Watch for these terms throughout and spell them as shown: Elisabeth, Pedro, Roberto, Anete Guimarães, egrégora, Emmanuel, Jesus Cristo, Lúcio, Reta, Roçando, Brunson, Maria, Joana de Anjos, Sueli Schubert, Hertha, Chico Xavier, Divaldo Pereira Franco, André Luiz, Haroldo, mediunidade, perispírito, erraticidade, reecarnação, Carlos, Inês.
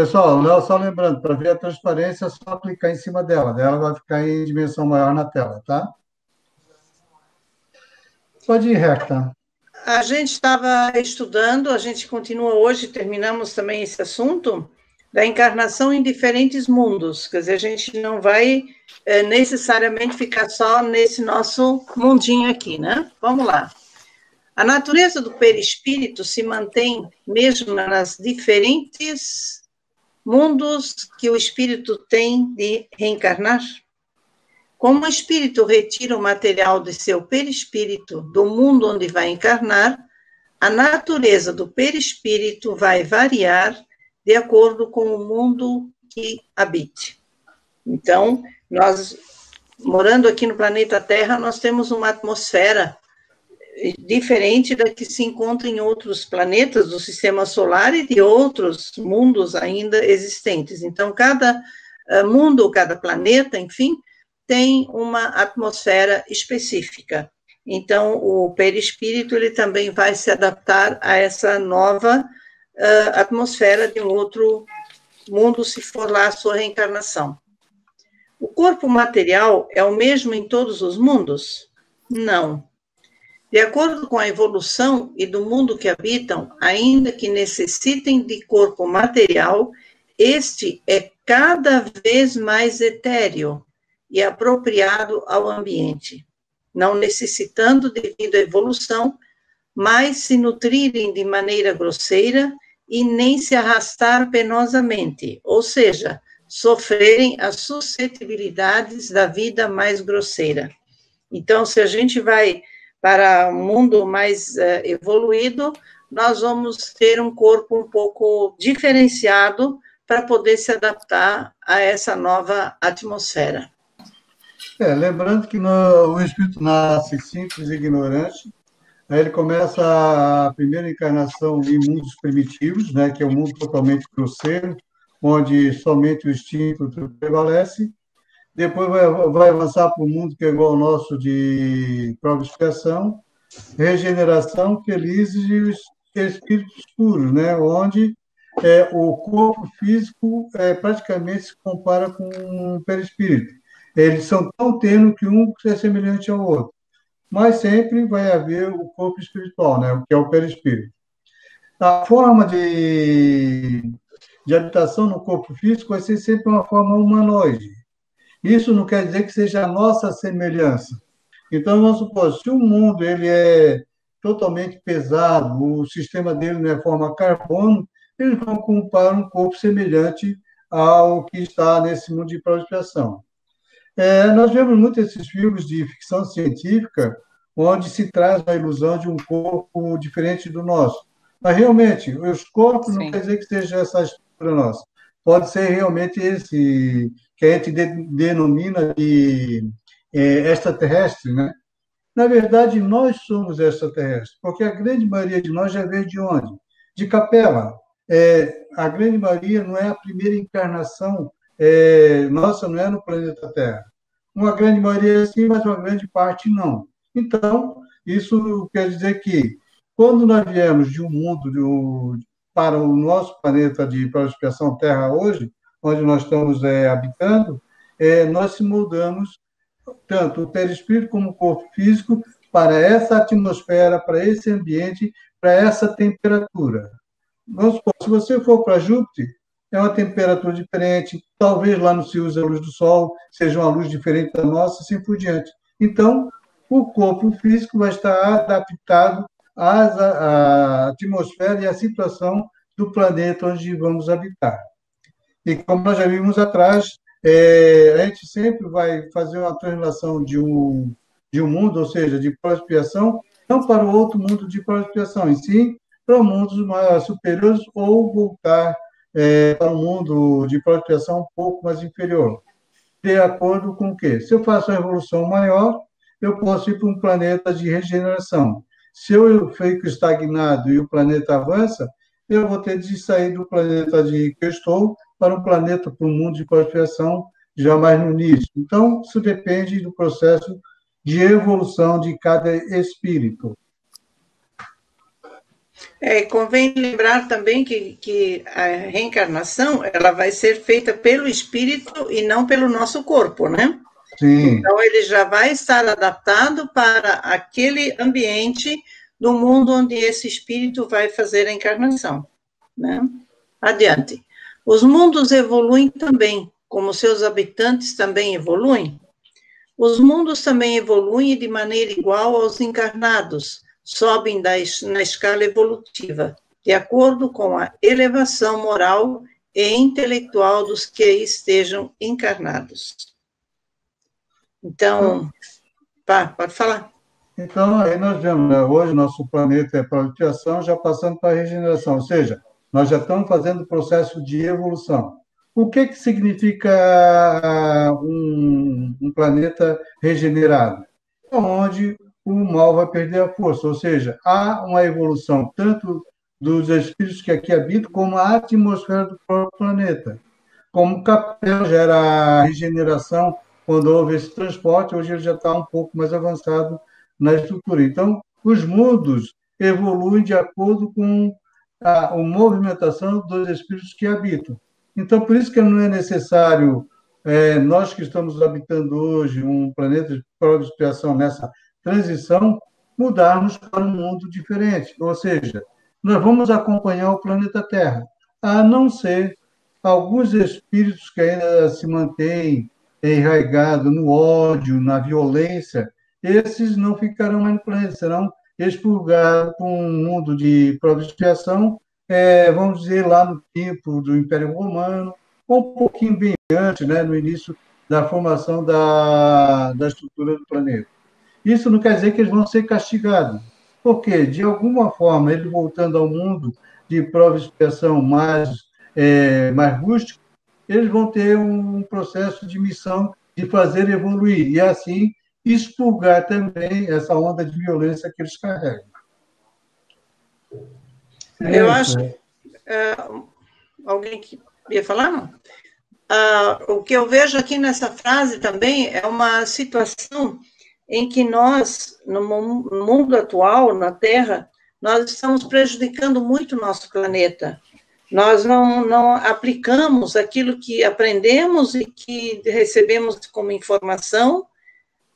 Pessoal, Léo, só lembrando, para ver a transparência, é só clicar em cima dela. Ela vai ficar em dimensão maior na tela, tá? Pode ir, Hertha. A gente estava estudando, a gente continua hoje, terminamos também esse assunto, da encarnação em diferentes mundos. Quer dizer, a gente não vai necessariamente ficar só nesse nosso mundinho aqui, né? Vamos lá. A natureza do perispírito se mantém mesmo nas diferentes mundos que o espírito tem de reencarnar? Como o espírito retira o material de seu perispírito do mundo onde vai encarnar, a natureza do perispírito vai variar de acordo com o mundo que habite. Então, nós, morando aqui no planeta Terra, nós temos uma atmosfera diferente da que se encontra em outros planetas do sistema solar e de outros mundos ainda existentes. Então, cada mundo, cada planeta, enfim, tem uma atmosfera específica. Então, o perispírito ele também vai se adaptar a essa nova atmosfera de um outro mundo, se for lá a sua reencarnação. O corpo material é o mesmo em todos os mundos? Não. De acordo com a evolução e do mundo que habitam, ainda que necessitem de corpo material, este é cada vez mais etéreo e apropriado ao ambiente, não necessitando, devido à evolução, mais se nutrirem de maneira grosseira e nem se arrastar penosamente, ou seja, sofrerem as suscetibilidades da vida mais grosseira. Então, se a gente vai para um mundo mais evoluído, nós vamos ter um corpo um pouco diferenciado para poder se adaptar a essa nova atmosfera. Lembrando que o espírito nasce simples e ignorante, aí ele começa a primeira encarnação em mundos primitivos, né, que é um mundo totalmente grosseiro, onde somente o instinto prevalece, depois vai avançar para o mundo que é igual ao nosso de prova e expiação, regeneração, felizes e os espíritos puros, né, onde o corpo físico praticamente se compara com um perispírito. Eles são tão tênues que um é semelhante ao outro. Mas sempre vai haver o corpo espiritual, né, que é o perispírito. A forma de habitação no corpo físico vai ser sempre uma forma humanoide. Isso não quer dizer que seja a nossa semelhança. Então, vamos supor, se o mundo ele é totalmente pesado, o sistema dele não é forma carbono, eles vão ocupar um corpo semelhante ao que está nesse mundo de prospecção. Nós vemos muito esses filmes de ficção científica, onde se traz a ilusão de um corpo diferente do nosso. Mas, realmente, os corpos não quer dizer que seja essa estrutura nossa. Pode ser realmente esse que a gente denomina de extraterrestre, né? Na verdade, nós somos extraterrestres, porque a grande maioria de nós já veio de onde? De capela. A grande maioria não é a primeira encarnação nossa, não é no planeta Terra. Uma grande maioria sim, mas uma grande parte não. Então, isso quer dizer que, quando nós viemos de um mundo para o nosso planeta de prospecção Terra hoje, onde nós estamos habitando, nós se moldamos, tanto o perispírito como o corpo físico, para essa atmosfera, para esse ambiente, para essa temperatura. Vamos supor, se você for para Júpiter, é uma temperatura diferente, talvez lá não se use a luz do sol, seja uma luz diferente da nossa, assim por diante. Então, o corpo físico vai estar adaptado à atmosfera e à situação do planeta onde vamos habitar. E como nós já vimos atrás, a gente sempre vai fazer uma translação de um mundo, ou seja, de prospecção, não para o outro mundo de prospecção, e sim para mundos mais superiores ou voltar para um mundo de proteção um pouco mais inferior. De acordo com o quê? Se eu faço uma evolução maior, eu posso ir para um planeta de regeneração. Se eu fico estagnado e o planeta avança, eu vou ter de sair do planeta que eu estou para um planeta, para um mundo de proteção já mais no início. Então, isso depende do processo de evolução de cada espírito. Convém lembrar também que a reencarnação, ela vai ser feita pelo espírito e não pelo nosso corpo, né? Sim. Então, ele já vai estar adaptado para aquele ambiente do mundo onde esse espírito vai fazer a encarnação, né? Adiante. Os mundos evoluem também, como seus habitantes também evoluem. Os mundos também evoluem de maneira igual aos encarnados, sobem na escala evolutiva, de acordo com a elevação moral e intelectual dos que estejam encarnados. Então, pode falar. Então, aí nós vemos, né, hoje nosso planeta é para a luteação, já passando para a regeneração, ou seja, nós já estamos fazendo o processo de evolução. O que significa um planeta regenerado? Onde o mal vai perder a força, ou seja, há uma evolução tanto dos espíritos que aqui habitam, como a atmosfera do próprio planeta. Como Capel já era a regeneração, quando houve esse transporte, hoje ele já está um pouco mais avançado na estrutura. Então, os mundos evoluem de acordo com a movimentação dos espíritos que habitam. Então, por isso que não é necessário, nós que estamos habitando hoje um planeta de prova de expiação nessa transição, mudarmos para um mundo diferente. Ou seja, nós vamos acompanhar o planeta Terra, a não ser alguns espíritos que ainda se mantêm enraigados no ódio, na violência. Esses não ficarão mais no planeta, serão expurgados para um mundo de prova de expiação, vamos dizer, lá no tempo do Império Romano, um pouquinho bem antes, né, no início da formação da estrutura do planeta. Isso não quer dizer que eles vão ser castigados, porque, de alguma forma, ele voltando ao mundo de prova e expiação mais rústico, eles vão ter um processo de missão de fazer evoluir, e assim expurgar também essa onda de violência que eles carregam. Eu acho... alguém que ia falar? Não? O que eu vejo aqui nessa frase também é uma situação em que nós, no mundo atual, na Terra, nós estamos prejudicando muito o nosso planeta. Nós não aplicamos aquilo que aprendemos e que recebemos como informação.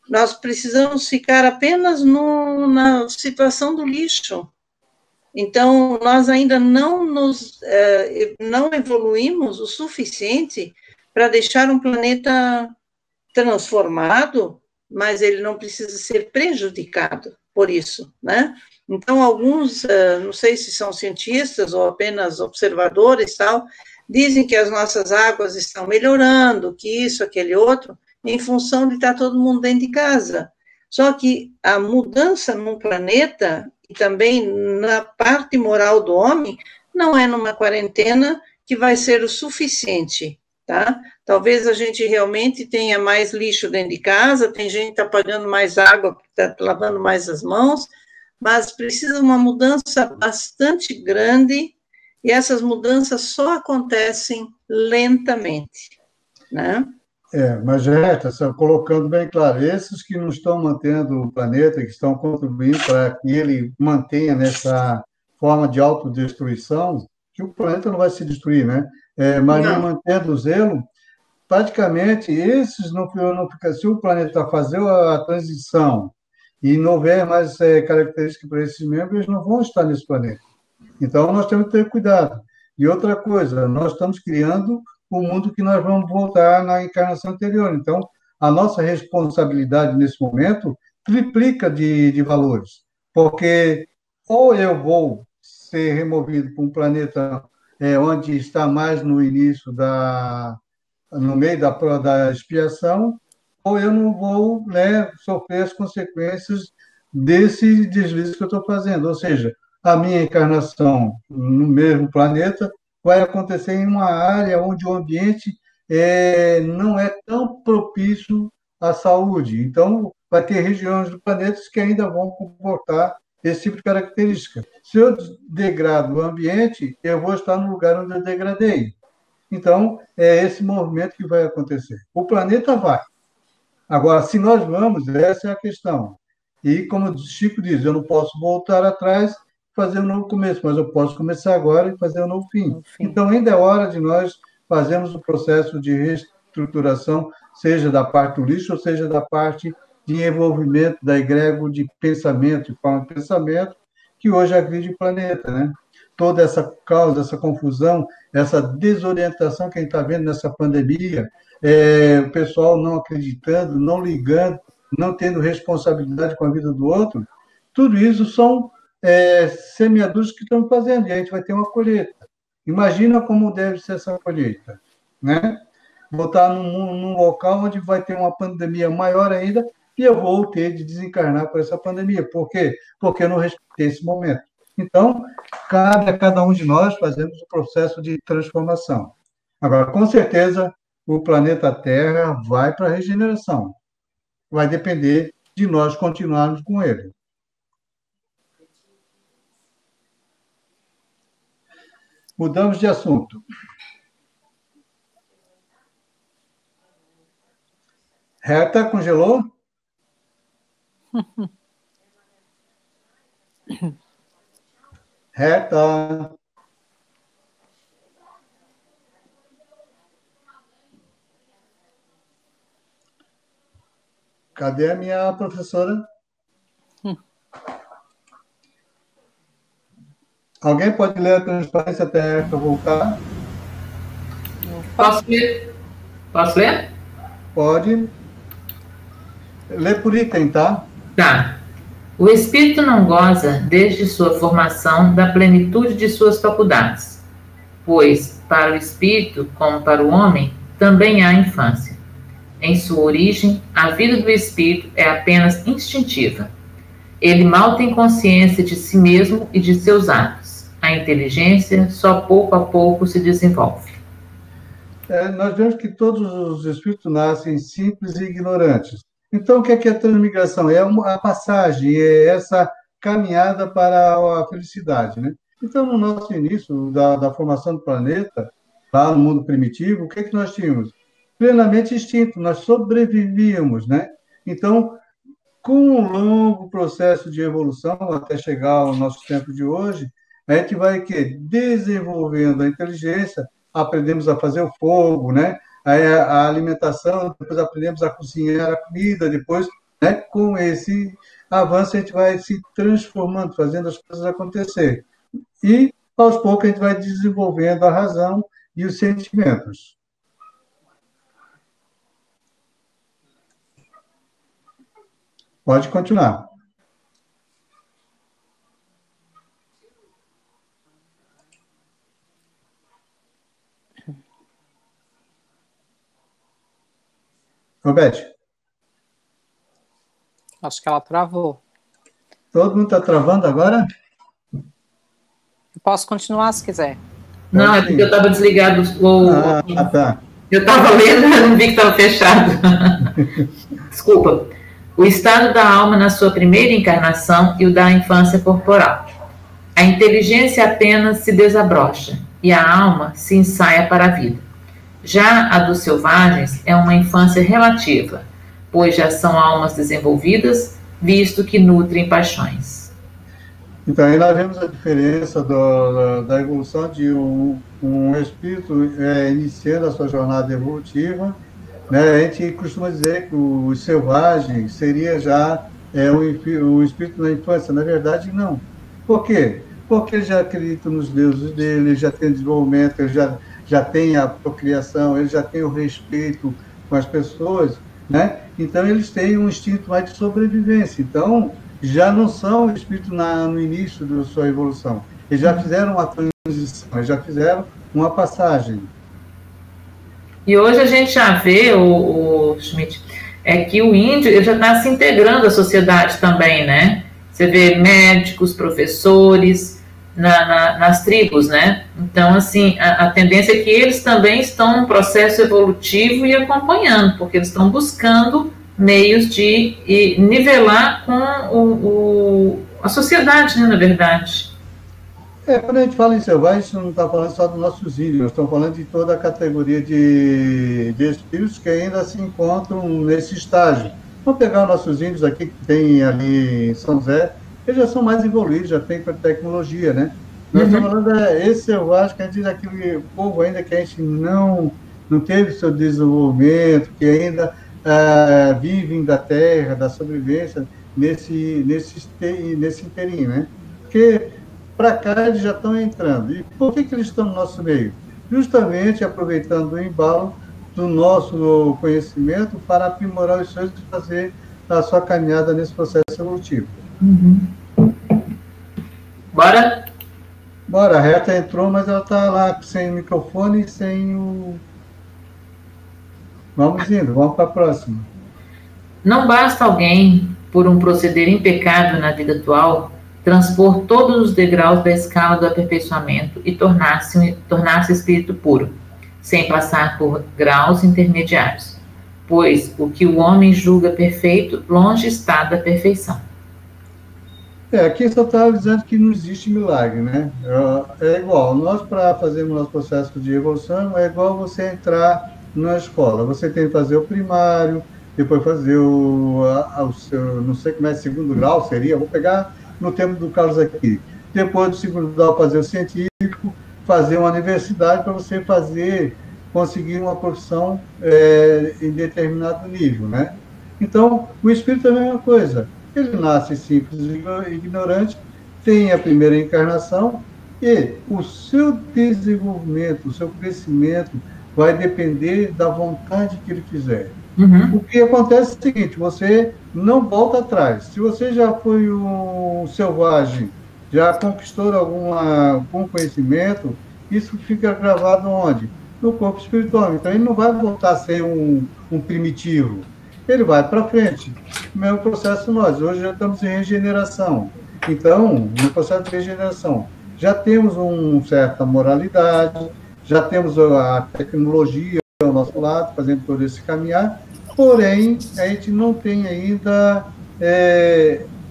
Nós precisamos ficar apenas na situação do lixo. Então, nós ainda não evoluímos o suficiente para deixar um planeta transformado, mas ele não precisa ser prejudicado por isso, né? Então, alguns, não sei se são cientistas ou apenas observadores, tal, dizem que as nossas águas estão melhorando, que isso, aquele outro, em função de estar todo mundo dentro de casa. Só que a mudança no planeta... e também na parte moral do homem, não é numa quarentena que vai ser o suficiente, tá? Talvez a gente realmente tenha mais lixo dentro de casa, tem gente que está pagando mais água, está lavando mais as mãos, mas precisa uma mudança bastante grande, e essas mudanças só acontecem lentamente, né? Mas, Reta, colocando bem claro, esses que não estão mantendo o planeta, que estão contribuindo para que ele mantenha nessa forma de autodestruição, que o planeta não vai se destruir, né? Mas mantendo o zelo, praticamente, esses não ficam. Se o planeta fazer a transição e não houver mais características para esses membros, eles não vão estar nesse planeta. Então, nós temos que ter cuidado. E outra coisa, nós estamos criando o mundo que nós vamos voltar na encarnação anterior. Então, a nossa responsabilidade nesse momento triplica de valores, porque ou eu vou ser removido para um planeta onde está mais no início, no meio da expiação, ou eu não vou, né, sofrer as consequências desse deslize que eu estou fazendo. Ou seja, a minha encarnação no mesmo planeta vai acontecer em uma área onde o ambiente não é tão propício à saúde. Então, vai ter regiões do planeta que ainda vão comportar esse tipo de característica. Se eu degrado o ambiente, eu vou estar no lugar onde eu degradei. Então, é esse movimento que vai acontecer. O planeta vai. Agora, se nós vamos, essa é a questão. E, como o Chico diz, eu não posso voltar atrás, fazer um novo começo, mas eu posso começar agora e fazer um novo fim. Então, ainda é hora de nós fazermos o processo de reestruturação, seja da parte do lixo, ou seja da parte de envolvimento da egrégora de pensamento, de forma de pensamento, que hoje agride o planeta, né? Toda essa causa, essa confusão, essa desorientação que a gente está vendo nessa pandemia, o pessoal não acreditando, não ligando, não tendo responsabilidade com a vida do outro, tudo isso são semeaduras que estamos fazendo, e a gente vai ter uma colheita. Imagina como deve ser essa colheita, né? Vou estar num local onde vai ter uma pandemia maior ainda, e eu vou ter de desencarnar por essa pandemia. Por quê? Porque eu não respeitei esse momento. Então, cabe a cada um de nós fazermos o processo de transformação. Agora, com certeza, o planeta Terra vai para a regeneração. Vai depender de nós continuarmos com ele. Mudamos de assunto. Hertha, congelou? Hertha. Cadê a minha professora? Alguém pode ler a transparência até a Hertha voltar? Posso ler? Posso ler? Pode. Lê por item, tá? Tá. O espírito não goza, desde sua formação, da plenitude de suas faculdades, pois, para o espírito, como para o homem, também há infância. Em sua origem, a vida do espírito é apenas instintiva. Ele mal tem consciência de si mesmo e de seus atos. A inteligência só pouco a pouco se desenvolve. Nós vemos que todos os espíritos nascem simples e ignorantes. Então, o que é a transmigração? É a passagem, é essa caminhada para a felicidade, né? Então, no nosso início da formação do planeta, lá no mundo primitivo, o que é que nós tínhamos? Plenamente instinto, nós sobrevivíamos, né? Então, com um longo processo de evolução, até chegar ao nosso tempo de hoje, a gente vai desenvolvendo a inteligência, aprendemos a fazer o fogo, né? A alimentação, depois aprendemos a cozinhar a comida, depois, né, com esse avanço a gente vai se transformando, fazendo as coisas acontecer. E, aos poucos, a gente vai desenvolvendo a razão e os sentimentos. Pode continuar. Roberto? Acho que ela travou. Todo mundo está travando agora? Eu posso continuar se quiser. Não, é porque eu estava desligado. Ah, tá. Eu estava lendo, mas não vi que estava fechado. Desculpa. O estado da alma na sua primeira encarnação e o da infância corporal. A inteligência apenas se desabrocha e a alma se ensaia para a vida. Já a dos selvagens é uma infância relativa, pois já são almas desenvolvidas, visto que nutrem paixões. Então, aí nós vemos a diferença da evolução de um espírito iniciando a sua jornada evolutiva, né? A gente costuma dizer que o selvagem seria já um espírito na infância. Na verdade, não. Por quê? Porque ele já acredita nos deuses dele, já tem desenvolvimento, ele já tem a procriação, ele já tem o respeito com as pessoas, né? Então, eles têm um instinto mais de sobrevivência. Então, já não são espíritos no início da sua evolução. Eles já fizeram uma transição, eles já fizeram uma passagem. E hoje a gente já vê, Schmidt, que o índio ele já está se integrando à sociedade também, né? Você vê médicos, professores... nas tribos, né? Então, assim, a tendência é que eles também estão num processo evolutivo e acompanhando, porque eles estão buscando meios de nivelar com a sociedade, né, na verdade. Quando a gente fala em selvagem, a gente não está falando só dos nossos índios, nós estamos falando de toda a categoria de espíritos que ainda se encontram nesse estágio. Vamos pegar os nossos índios aqui, que tem ali em São José, eles já são mais evoluídos, já tem tecnologia, né? Nós estamos falando, esse eu acho que a gente diz aquele povo ainda que a gente não teve seu desenvolvimento, que ainda vivem da terra, da sobrevivência, nesse inteirinho, né? Porque para cá eles já estão entrando. E por que eles estão no nosso meio? Justamente aproveitando o embalo do nosso conhecimento para aprimorar os seus e fazer a sua caminhada nesse processo evolutivo. Bora? Bora, a Reta entrou, mas ela está lá sem o microfone e sem o... Vamos indo, vamos para a próxima. Não basta alguém, por um proceder impecável na vida atual, transpor todos os degraus da escala do aperfeiçoamento e tornar-se espírito puro, sem passar por graus intermediários, pois o que o homem julga perfeito, longe está da perfeição. Aqui só estava dizendo que não existe milagre, né? É igual, nós para fazermos o nosso processo de evolução, é igual você entrar na escola, você tem que fazer o primário, depois fazer o seu, não sei como é, segundo grau seria, vou pegar no tempo do Carlos aqui, depois do segundo grau fazer o científico, fazer uma universidade para você conseguir uma profissão em determinado nível, né? Então, o espírito é a mesma coisa. Ele nasce simples e ignorante, tem a primeira encarnação e o seu desenvolvimento, o seu crescimento vai depender da vontade que ele fizer. O que acontece é o seguinte, você não volta atrás. Se você já foi um selvagem, já conquistou algum conhecimento, isso fica gravado onde? No corpo espiritual. Então ele não vai voltar a ser um primitivo. Ele vai para frente. O mesmo processo nós. Hoje já estamos em regeneração. Então, no processo de regeneração, já temos uma certa moralidade, já temos a tecnologia ao nosso lado, fazendo todo esse caminhar, porém, a gente não tem ainda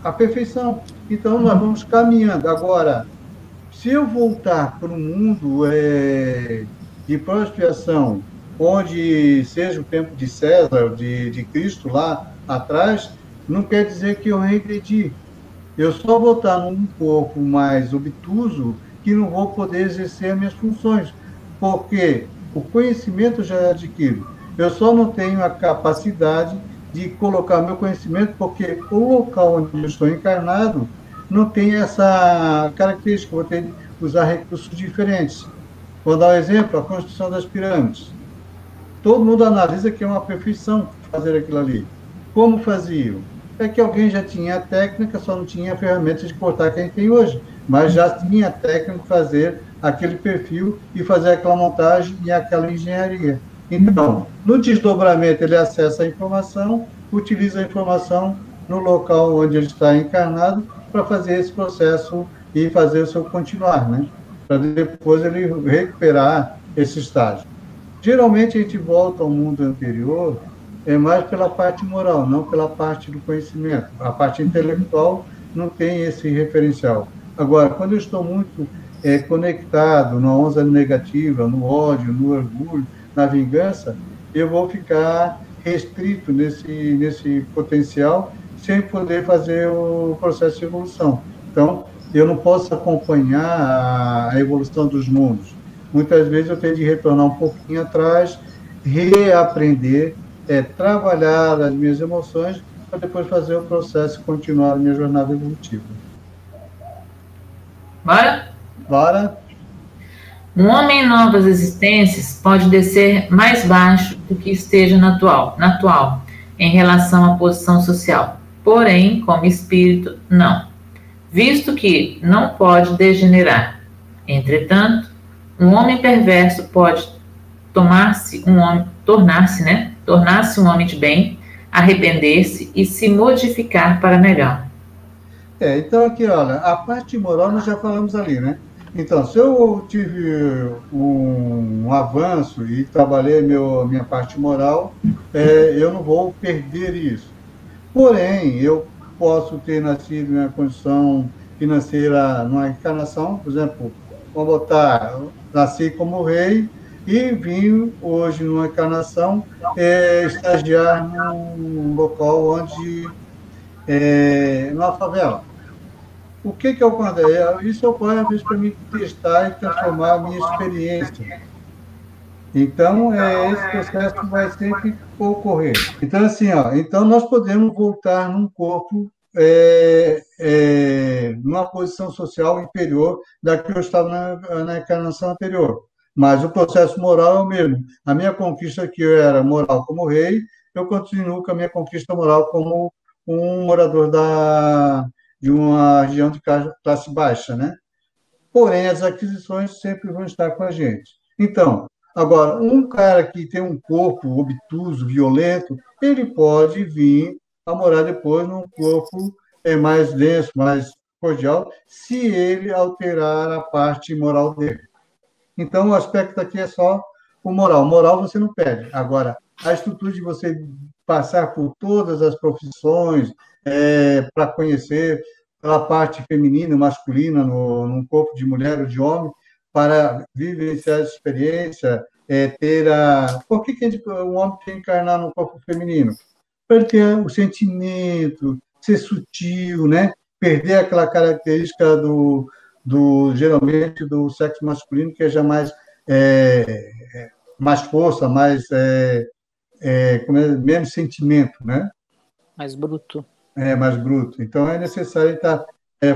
a perfeição. Então, nós vamos caminhando. Agora, se eu voltar para o mundo de prosperação, onde seja o tempo de César, de Cristo lá atrás, não quer dizer que eu regredi. Eu só vou estar num corpo mais obtuso que não vou poder exercer as minhas funções, porque o conhecimento eu já adquiro. Eu só não tenho a capacidade de colocar meu conhecimento porque o local onde eu estou encarnado não tem essa característica, vou ter que usar recursos diferentes. Vou dar um exemplo, a construção das pirâmides. Todo mundo analisa que é uma perfeição fazer aquilo ali. Como faziam? É que alguém já tinha a técnica, só não tinha a ferramenta de cortar que a gente tem hoje, mas já tinha a técnica de fazer aquele perfil e fazer aquela montagem e aquela engenharia. Então, no desdobramento, ele acessa a informação, utiliza a informação no local onde ele está encarnado para fazer esse processo e fazer o seu continuar, né? Para depois ele recuperar esse estágio. Geralmente a gente volta ao mundo anterior mais pela parte moral, não pela parte do conhecimento. A parte intelectual não tem esse referencial. Agora, quando eu estou muito conectado na onda negativa, no ódio, no orgulho, na vingança, eu vou ficar restrito nesse potencial sem poder fazer o processo de evolução. Então, eu não posso acompanhar a evolução dos mundos. Muitas vezes eu tenho de retornar um pouquinho atrás, reaprender, trabalhar as minhas emoções para depois fazer o processo e continuar a minha jornada evolutiva. Bora? Bora. Um homem em novas existências pode descer mais baixo do que esteja na atual, em relação à posição social. Porém, como espírito, não. Visto que não pode degenerar. Entretanto, um homem perverso pode tornar-se um homem de bem, arrepender-se e se modificar para melhor. Então aqui, olha, a parte moral nós já falamos ali, né? Então, se eu tive um avanço e trabalhei minha parte moral, eu não vou perder isso. Porém, eu posso ter nascido em uma condição financeira, numa encarnação, por exemplo, vou botar, nasci como rei, e vim hoje numa encarnação estagiar num local onde numa favela. O que que eu acontece? Isso eu posso ver para mim testar e transformar a minha experiência. Então, esse processo que vai sempre ocorrer. Então, assim, então nós podemos voltar num corpo, numa posição social inferior da que eu estava na encarnação anterior. Mas o processo moral é o mesmo. A minha conquista que eu era moral como rei, eu continuo com a minha conquista moral como um morador de uma região de classe baixa, né? Porém, as aquisições sempre vão estar com a gente. Então, agora, um cara que tem um corpo obtuso, violento, ele pode vir a morar depois num corpo mais denso, mais cordial, se ele alterar a parte moral dele. Então, o aspecto aqui é só o moral. O moral você não perde. Agora, a estrutura de você passar por todas as profissões, para conhecer a parte feminina, masculina, no corpo de mulher ou de homem, para vivenciar essa experiência, ter a... Por que que o homem tem que encarnar no corpo feminino? Para ele ter o sentimento, ser sutil, né? Perder aquela característica geralmente do sexo masculino, que é jamais mais força, mais menos sentimento, né? Mais bruto. Mais bruto. Então é necessário estar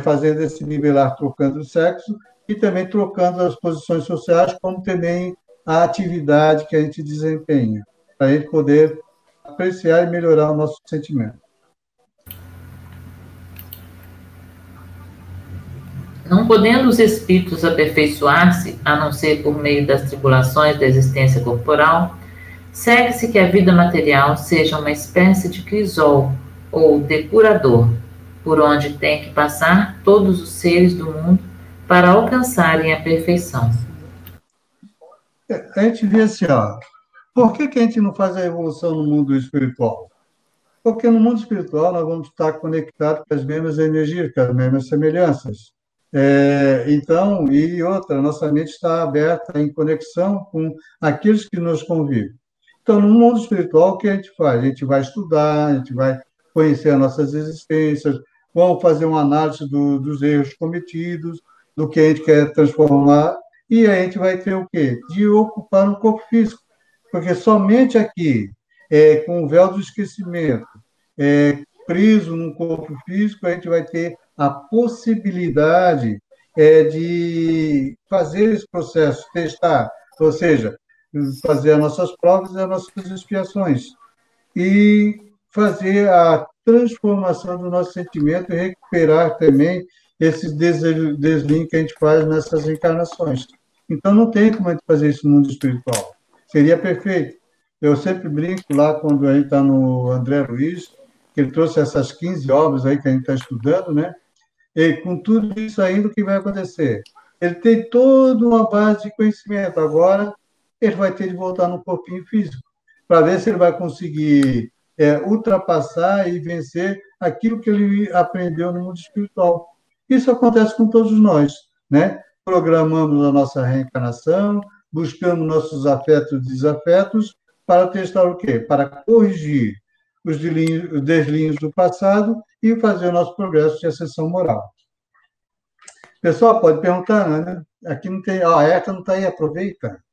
fazendo esse nivelar, trocando o sexo e também trocando as posições sociais, como também a atividade que a gente desempenha, para a gente poder apreciar e melhorar o nosso sentimento. Não podendo os espíritos aperfeiçoar-se, a não ser por meio das tribulações da existência corporal, segue-se que a vida material seja uma espécie de crisol ou depurador, por onde tem que passar todos os seres do mundo para alcançarem a perfeição. A gente vê assim, por que a gente não faz a evolução no mundo espiritual? Porque no mundo espiritual nós vamos estar conectados com as mesmas energias, com as mesmas semelhanças. Então, e outra, nossa mente está aberta em conexão com aqueles que nos convivem. Então, no mundo espiritual, o que a gente faz? A gente vai estudar, a gente vai conhecer as nossas existências, vamos fazer uma análise dos erros cometidos, do que a gente quer transformar, e a gente vai ter o quê? De ocupar no corpo físico. Porque somente aqui, com o véu do esquecimento, preso no corpo físico, a gente vai ter a possibilidade de fazer esse processo, testar, ou seja, fazer as nossas provas e as nossas expiações, e fazer a transformação do nosso sentimento e recuperar também esse desvio que a gente faz nessas encarnações. Então, não tem como a gente fazer isso no mundo espiritual. Seria perfeito. Eu sempre brinco lá quando a gente está no André Luiz, que ele trouxe essas 15 obras aí que a gente está estudando, né? E com tudo isso ainda, o que vai acontecer? Ele tem toda uma base de conhecimento. Agora, ele vai ter de voltar no corpinho físico, para ver se ele vai conseguir ultrapassar e vencer aquilo que ele aprendeu no mundo espiritual. Isso acontece com todos nós, né? Programamos a nossa reencarnação, buscamos nossos afetos e desafetos para testar o quê? Para corrigir os deslinhos do passado e fazer o nosso progresso de ascensão moral. Pessoal, pode perguntar, né? Aqui não tem... a Hertha não está aí, aproveita.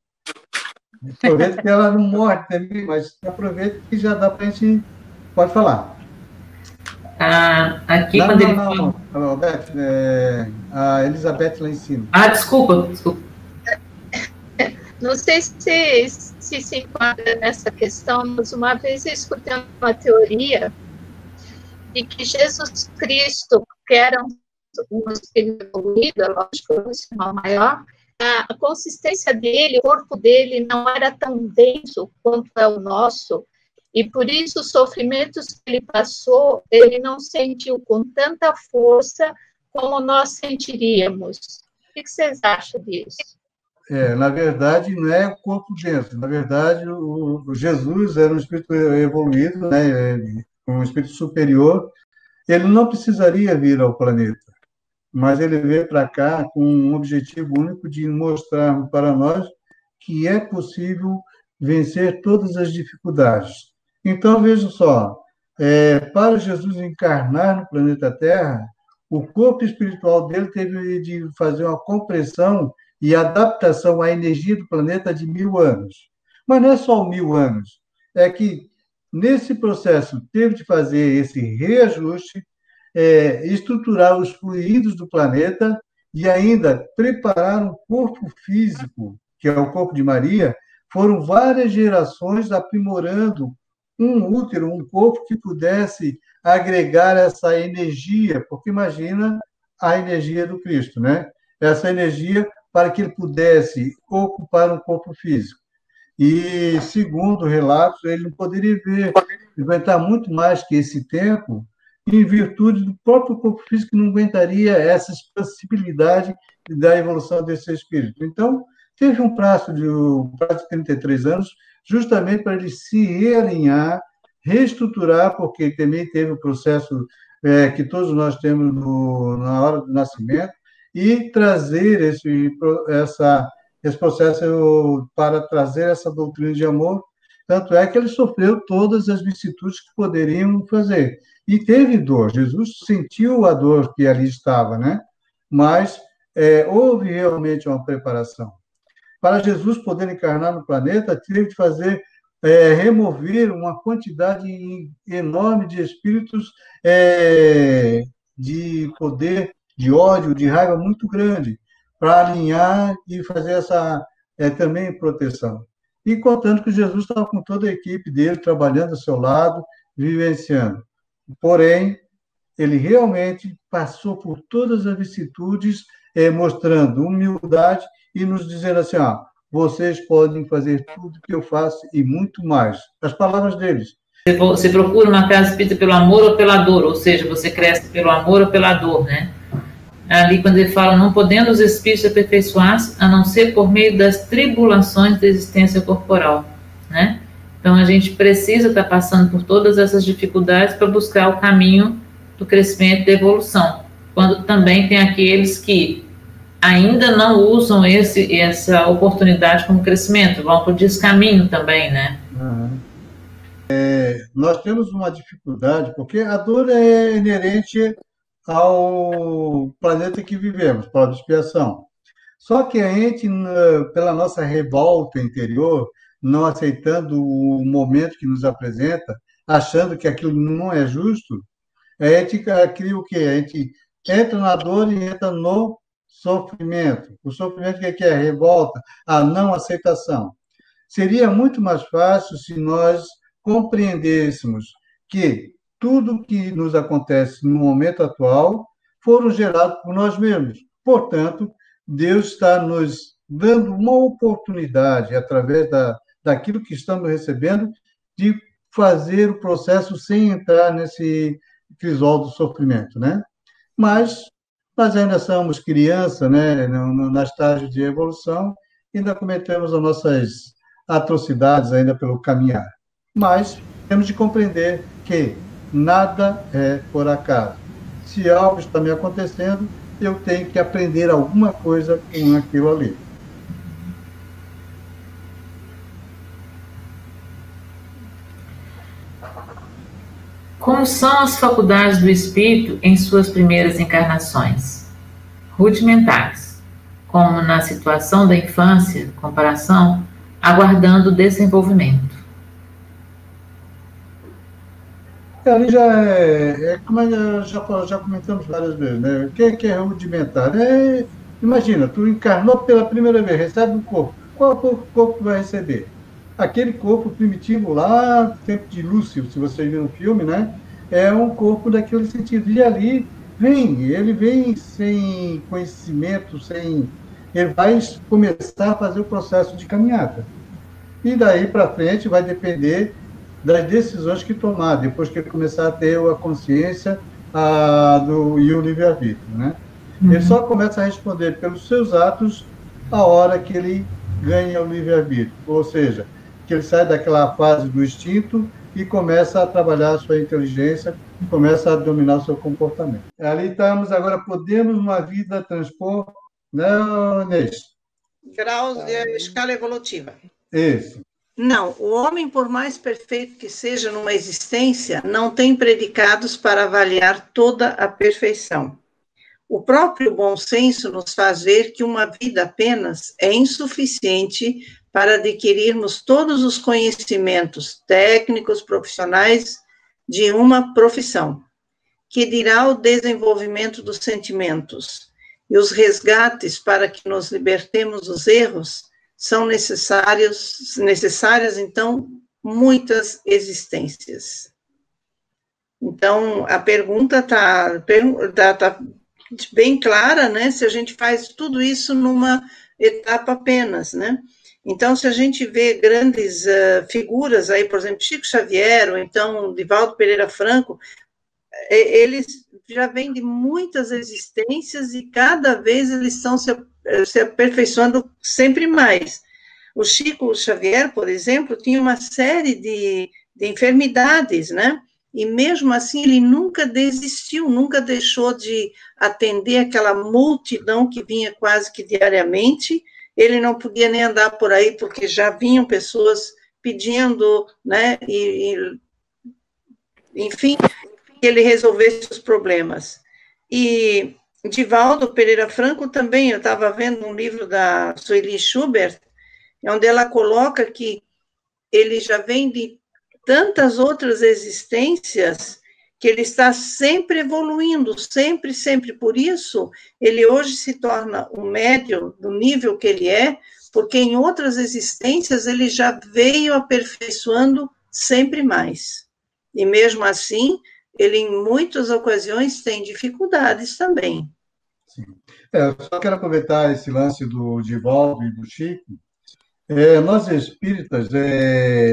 Aproveita que ela não morre também, mas aproveita que já dá para a gente... Pode falar. Ah, aqui não, quando não, ele... Não. Roberto, a Elisabeth lá em cima. Ah, desculpa. Não sei se enquadra nessa questão, mas uma vez eu escutei uma teoria de que Jesus Cristo, que era um espírito evoluído, lógico, um sinal maior, a consistência dele, o corpo dele não era tão denso quanto é o nosso, e por isso os sofrimentos que ele passou, ele não sentiu com tanta força como nós sentiríamos. O que vocês acham disso? Na verdade, não é o corpo denso. Na verdade, o Jesus era um espírito evoluído, né? Um espírito superior. Ele não precisaria vir ao planeta, mas ele veio para cá com um objetivo único de mostrar para nós que é possível vencer todas as dificuldades. Então, veja só, para Jesus encarnar no planeta Terra, o corpo espiritual dele teve de fazer uma compressão e adaptação à energia do planeta de 1000 anos. Mas não é só 1000 anos, é que nesse processo teve de fazer esse reajuste, estruturar os fluidos do planeta e ainda preparar o corpo físico, que é o corpo de Maria. Foram várias gerações aprimorando um útero, um corpo que pudesse agregar essa energia, porque imagina a energia do Cristo, né? Essa energia para que ele pudesse ocupar um corpo físico. E, segundo relatos, ele não poderia aguentar muito mais que esse tempo, em virtude do próprio corpo físico, que não aguentaria essa possibilidade da evolução desse espírito. Então, teve um prazo de 33 anos, justamente para ele se realinhar, reestruturar, porque também teve o processo que todos nós temos na hora do nascimento, e trazer esse processo para trazer essa doutrina de amor. Tanto é que ele sofreu todas as vicissitudes que poderiam fazer. E teve dor, Jesus sentiu a dor que ali estava, né? Mas houve realmente uma preparação. Para Jesus poder encarnar no planeta, teve de fazer, remover uma quantidade enorme de espíritos de poder, de ódio, de raiva muito grande, para alinhar e fazer essa também proteção. E contando que Jesus estava com toda a equipe dele, trabalhando ao seu lado, vivenciando. Porém, ele realmente passou por todas as vicissitudes, mostrando humildade e nos dizendo assim, vocês podem fazer tudo que eu faço e muito mais. As palavras deles. Você procura uma casa espírita pelo amor ou pela dor, ou seja, você cresce pelo amor ou pela dor, né? Ali, quando ele fala, não podendo os espíritos aperfeiçoar-se, a não ser por meio das tribulações da existência corporal, né? Então, a gente precisa estar passando por todas essas dificuldades para buscar o caminho do crescimento e da evolução. Quando também tem aqueles que ainda não usam essa oportunidade como crescimento, vão para o descaminho também, né? Uhum. Nós temos uma dificuldade, porque a dor é inerente ao planeta que vivemos, para a expiação. Só que a gente, pela nossa revolta interior, não aceitando o momento que nos apresenta, achando que aquilo não é justo, a gente cria o quê? A gente entra na dor e entra no sofrimento. O sofrimento que é a revolta, a não aceitação. Seria muito mais fácil se nós compreendêssemos que tudo que nos acontece no momento atual foram gerados por nós mesmos. Portanto, Deus está nos dando uma oportunidade, através daquilo que estamos recebendo, de fazer o processo sem entrar nesse crisol do sofrimento, né? Mas nós ainda somos criança, né? Na estágio de evolução, ainda cometemos as nossas atrocidades ainda pelo caminhar. Mas temos de compreender que nada é por acaso. Se algo está me acontecendo, eu tenho que aprender alguma coisa com aquilo ali. Como são as faculdades do espírito em suas primeiras encarnações? Rudimentares, como na situação da infância, comparação, aguardando o desenvolvimento. Ali como já comentamos várias vezes, né? O que é rudimentar? Imagina, tu encarnou pela primeira vez, recebe um corpo. Qual corpo vai receber? Aquele corpo primitivo lá, do tempo de Lúcio, se vocês viram o filme, né? É um corpo daquele sentido. E ali ele vem sem conhecimento, ele vai começar a fazer o processo de caminhada. E daí para frente vai depender das decisões que tomar, depois que ele começar a ter a consciência e o livre-arbítrio, né? Uhum. Ele só começa a responder pelos seus atos a hora que ele ganha o livre-arbítrio, ou seja, que ele sai daquela fase do instinto e começa a trabalhar a sua inteligência, começa a dominar o seu comportamento. Ali estamos, agora podemos uma vida transpor, não, Inês? Graus de escala evolutiva. Isso. Não, o homem, por mais perfeito que seja numa existência, não tem predicados para avaliar toda a perfeição. O próprio bom senso nos faz ver que uma vida apenas é insuficiente para adquirirmos todos os conhecimentos técnicos, profissionais de uma profissão, que dirá o desenvolvimento dos sentimentos. E os resgates para que nos libertemos dos erros são necessárias, então, muitas existências. Então, a pergunta está bem clara, né? Se a gente faz tudo isso numa etapa apenas, né? Então, se a gente vê grandes figuras aí, por exemplo, Chico Xavier, ou então Divaldo Pereira Franco, eles já vêm de muitas existências e cada vez eles estão se aperfeiçoando sempre mais. O Chico Xavier, por exemplo, tinha uma série de enfermidades, né? E mesmo assim ele nunca desistiu, nunca deixou de atender aquela multidão que vinha quase que diariamente. Ele não podia nem andar por aí, porque já vinham pessoas pedindo, né? Enfim, que ele resolvesse os problemas. E Divaldo Pereira Franco também, eu estava vendo um livro da Sueli Schubert, onde ela coloca que ele já vem de tantas outras existências que ele está sempre evoluindo, sempre, sempre. Por isso, ele hoje se torna um médium do nível que ele é, porque em outras existências ele já veio aperfeiçoando sempre mais. E mesmo assim, ele em muitas ocasiões tem dificuldades também. Sim. Eu só quero aproveitar esse lance do Divaldo e do Chico. Nós espíritas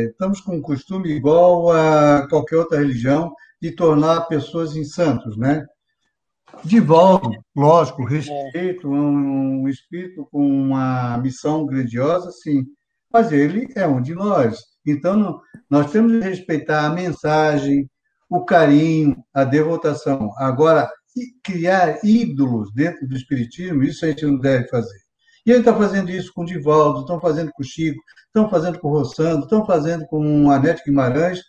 estamos com um costume igual a qualquer outra religião de tornar pessoas insantos, né? Divaldo, lógico, respeito um espírito com uma missão grandiosa, sim, mas ele é um de nós. Então, nós temos que respeitar a mensagem, o carinho, a devotação. Agora, criar ídolos dentro do espiritismo, isso a gente não deve fazer. E ele está fazendo isso com o Divaldo, estão fazendo com o Chico, estão fazendo com o Roçando, estão fazendo com a Anete Guimarães.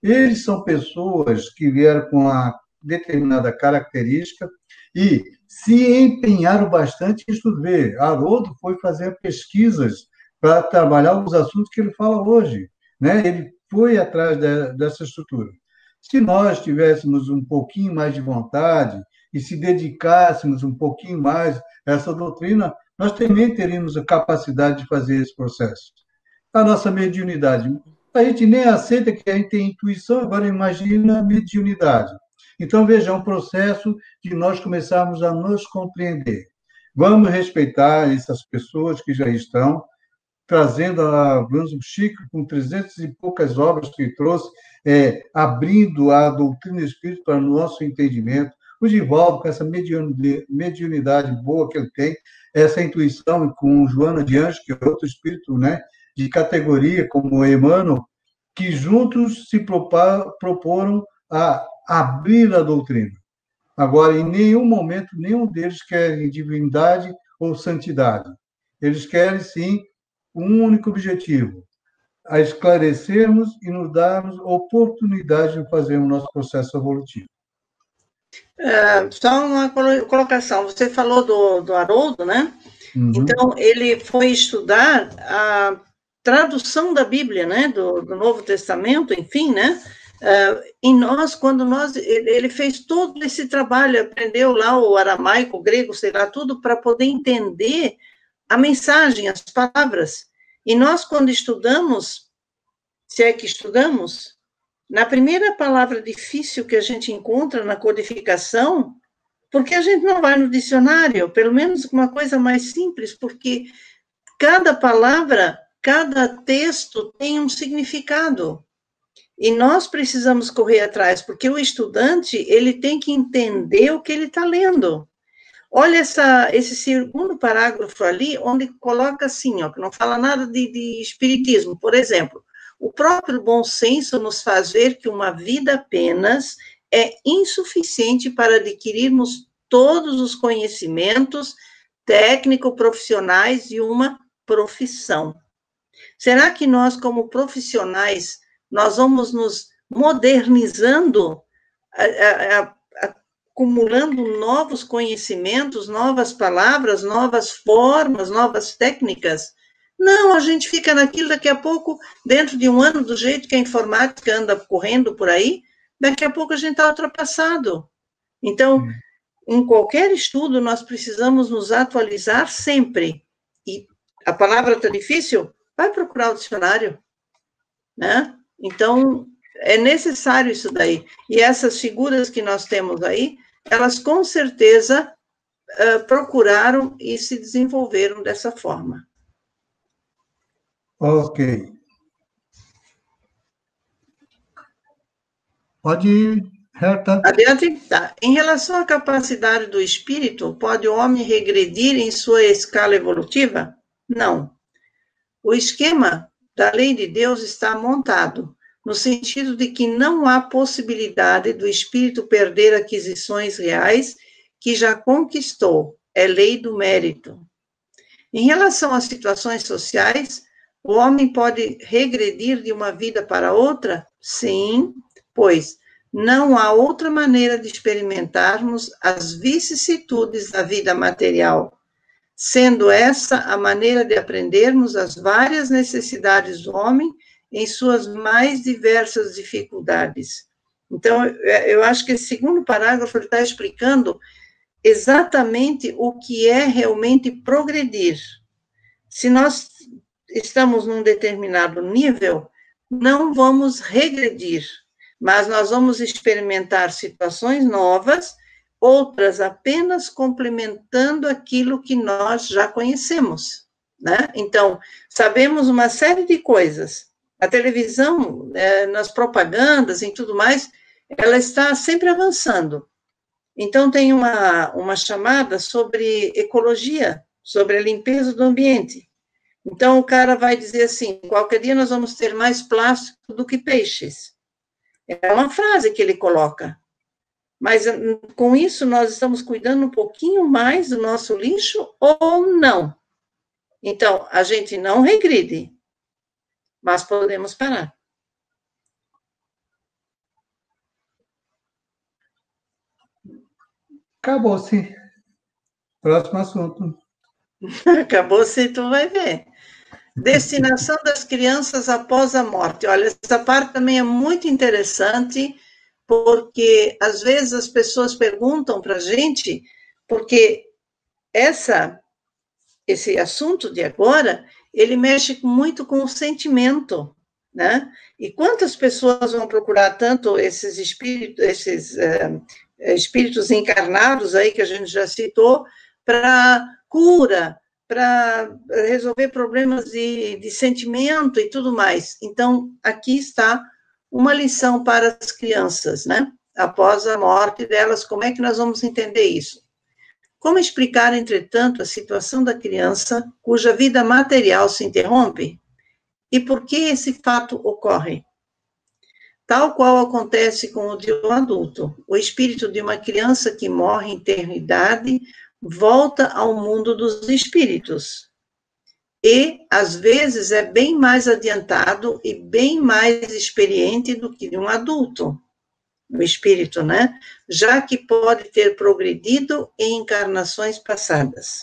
Eles são pessoas que vieram com uma determinada característica e se empenharam bastante em estudar. Haroldo foi fazer pesquisas para trabalhar alguns assuntos que ele fala hoje, né? Ele foi atrás dessa estrutura. Se nós tivéssemos um pouquinho mais de vontade e se dedicássemos um pouquinho mais a essa doutrina, nós também teríamos a capacidade de fazer esse processo. A nossa mediunidade. A gente nem aceita que a gente tem intuição, agora imagina a mediunidade. Então, veja, é um processo de nós começarmos a nos compreender. Vamos respeitar essas pessoas que já estão, trazendo a Brunson Chico com 300 e poucas obras que trouxe, abrindo a doutrina espírita para o nosso entendimento. O Divaldo, com essa mediunidade boa que ele tem, essa intuição com Joana de Anjos, que é outro espírito, né, de categoria, como Emmanuel, que juntos se proporam a abrir a doutrina. Agora, em nenhum momento, nenhum deles quer divindade ou santidade. Eles querem, sim, um único objetivo, a esclarecermos e nos darmos oportunidade de fazer o nosso processo evolutivo. Só uma colocação, você falou do Haroldo, né? Uhum. Então, ele foi estudar a tradução da Bíblia, né? Do Novo Testamento, enfim, né? Ele fez todo esse trabalho, aprendeu lá o aramaico, o grego, sei lá, tudo, para poder entender a mensagem, as palavras. E nós, quando estudamos, se é que estudamos, na primeira palavra difícil que a gente encontra na codificação, porque a gente não vai no dicionário, pelo menos uma coisa mais simples, porque cada palavra, cada texto tem um significado. E nós precisamos correr atrás, porque o estudante, ele tem que entender o que ele está lendo. Olha esse segundo parágrafo ali, onde coloca assim, ó, que não fala nada de espiritismo, por exemplo. O próprio bom senso nos faz ver que uma vida apenas é insuficiente para adquirirmos todos os conhecimentos técnico-profissionais de uma profissão. Será que nós, como profissionais, nós vamos nos modernizando acumulando novos conhecimentos, novas palavras, novas formas, novas técnicas. Não, a gente fica naquilo, daqui a pouco, dentro de um ano, do jeito que a informática anda correndo por aí, daqui a pouco a gente está ultrapassado. Então, em qualquer estudo, nós precisamos nos atualizar sempre. E a palavra está difícil? Vai procurar o dicionário, né? Então, é necessário isso daí. E essas figuras que nós temos aí, elas com certeza procuraram e se desenvolveram dessa forma. Ok. Pode ir, Hertha. Adiante? Tá. Em relação à capacidade do espírito, pode o homem regredir em sua escala evolutiva? Não. O esquema da lei de Deus está montado, no sentido de que não há possibilidade do espírito perder aquisições reais que já conquistou. É lei do mérito. Em relação às situações sociais, o homem pode regredir de uma vida para outra? Sim, pois não há outra maneira de experimentarmos as vicissitudes da vida material, sendo essa a maneira de aprendermos as várias necessidades do homem em suas mais diversas dificuldades. Então, eu acho que esse segundo parágrafo está explicando exatamente o que é realmente progredir. Se nós estamos num determinado nível, não vamos regredir, mas nós vamos experimentar situações novas, outras apenas complementando aquilo que nós já conhecemos, né? Então, sabemos uma série de coisas. A televisão, nas propagandas e tudo mais, ela está sempre avançando. Então, tem uma chamada sobre ecologia, sobre a limpeza do ambiente. Então, o cara vai dizer assim, qualquer dia nós vamos ter mais plástico do que peixes. É uma frase que ele coloca. Mas, com isso, nós estamos cuidando um pouquinho mais do nosso lixo ou não? Então, a gente não regride, mas podemos parar. Acabou-se. Próximo assunto. Acabou-se, tu vai ver. Destinação das crianças após a morte. Olha, essa parte também é muito interessante, porque às vezes as pessoas perguntam para a gente, porque esse assunto de agora, ele mexe muito com o sentimento, né? E quantas pessoas vão procurar tanto esses espíritos, espíritos encarnados aí, que a gente já citou, para cura, para resolver problemas de sentimento e tudo mais. Então, aqui está uma lição para as crianças, né? Após a morte delas, como é que nós vamos entender isso? Como explicar, entretanto, a situação da criança cuja vida material se interrompe? E por que esse fato ocorre? Tal qual acontece com o de um adulto, o espírito de uma criança que morre em eternidade volta ao mundo dos espíritos. E, às vezes, é bem mais adiantado e bem mais experiente do que de um adulto. O espírito, né? Já que pode ter progredido em encarnações passadas.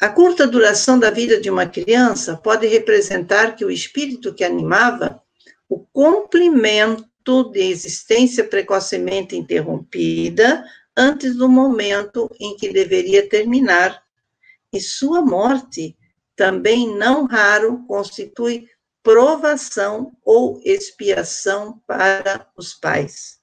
A curta duração da vida de uma criança pode representar que o espírito que animava o complemento de existência precocemente interrompida antes do momento em que deveria terminar, e sua morte também não raro constitui provação ou expiação para os pais.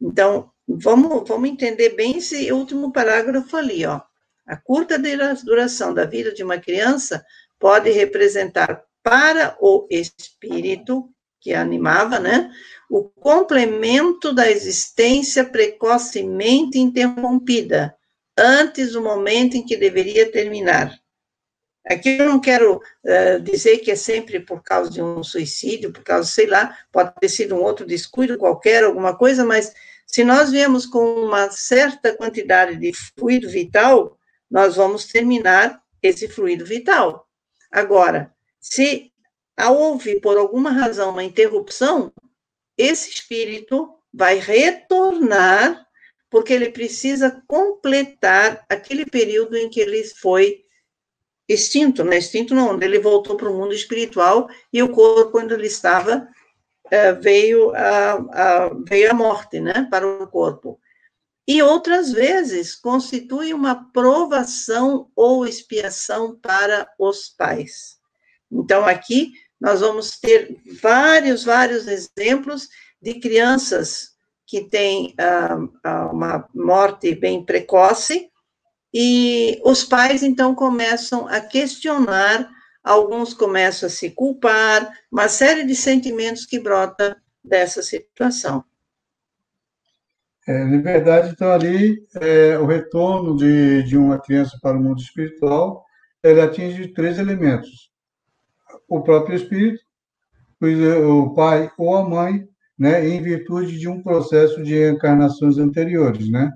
Então, vamos entender bem esse último parágrafo ali, ó. A curta duração da vida de uma criança pode representar para o espírito que a animava, né, o complemento da existência precocemente interrompida, antes do momento em que deveria terminar. Aqui eu não quero dizer que é sempre por causa de um suicídio, por causa, sei lá, pode ter sido um outro descuido qualquer, alguma coisa, mas se nós viemos com uma certa quantidade de fluido vital, nós vamos terminar esse fluido vital. Agora, se houve, por alguma razão, uma interrupção, esse espírito vai retornar porque ele precisa completar aquele período em que ele foi extinto, né? Extinto não, ele voltou para o mundo espiritual e o corpo, quando ele estava, veio a morte, né? Para o corpo. E outras vezes constitui uma provação ou expiação para os pais. Então, aqui nós vamos ter vários exemplos de crianças que têm uma morte bem precoce, e os pais, então, começam a questionar, alguns começam a se culpar, uma série de sentimentos que brota dessa situação. Na verdade, então, ali, o retorno de uma criança para o mundo espiritual, ele atinge três elementos. O próprio espírito, o pai ou a mãe, né, em virtude de um processo de encarnações anteriores, né?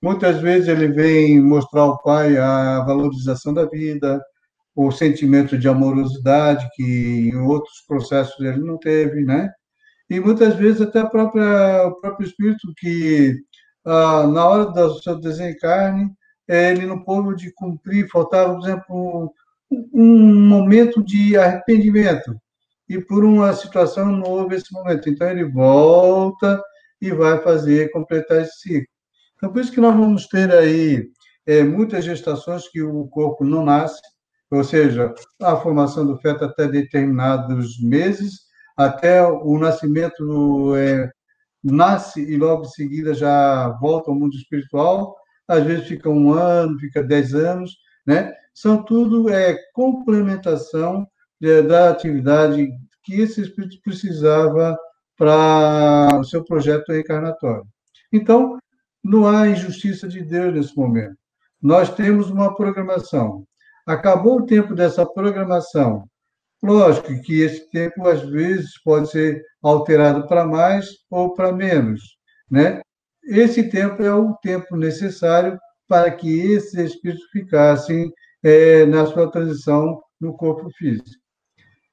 Muitas vezes ele vem mostrar ao pai a valorização da vida, o sentimento de amorosidade que em outros processos ele não teve, né? E muitas vezes até o próprio espírito que, na hora do seu desencarne, ele não pôde cumprir, faltava, por exemplo, um momento de arrependimento. E por uma situação não houve esse momento. Então ele volta e vai fazer, completar esse ciclo. Então por isso que nós vamos ter aí muitas gestações que o corpo não nasce, ou seja, a formação do feto até determinados meses, até o nascimento nasce e logo em seguida já volta ao mundo espiritual, às vezes fica 1 ano, fica 10 anos, né? São tudo complementação da atividade que esse espírito precisava para o seu projeto reencarnatório. Então, não há injustiça de Deus nesse momento. Nós temos uma programação. Acabou o tempo dessa programação. Lógico que esse tempo, às vezes, pode ser alterado para mais ou para menos, né? Esse tempo é o tempo necessário para que esses espíritos ficassem na sua transição no corpo físico.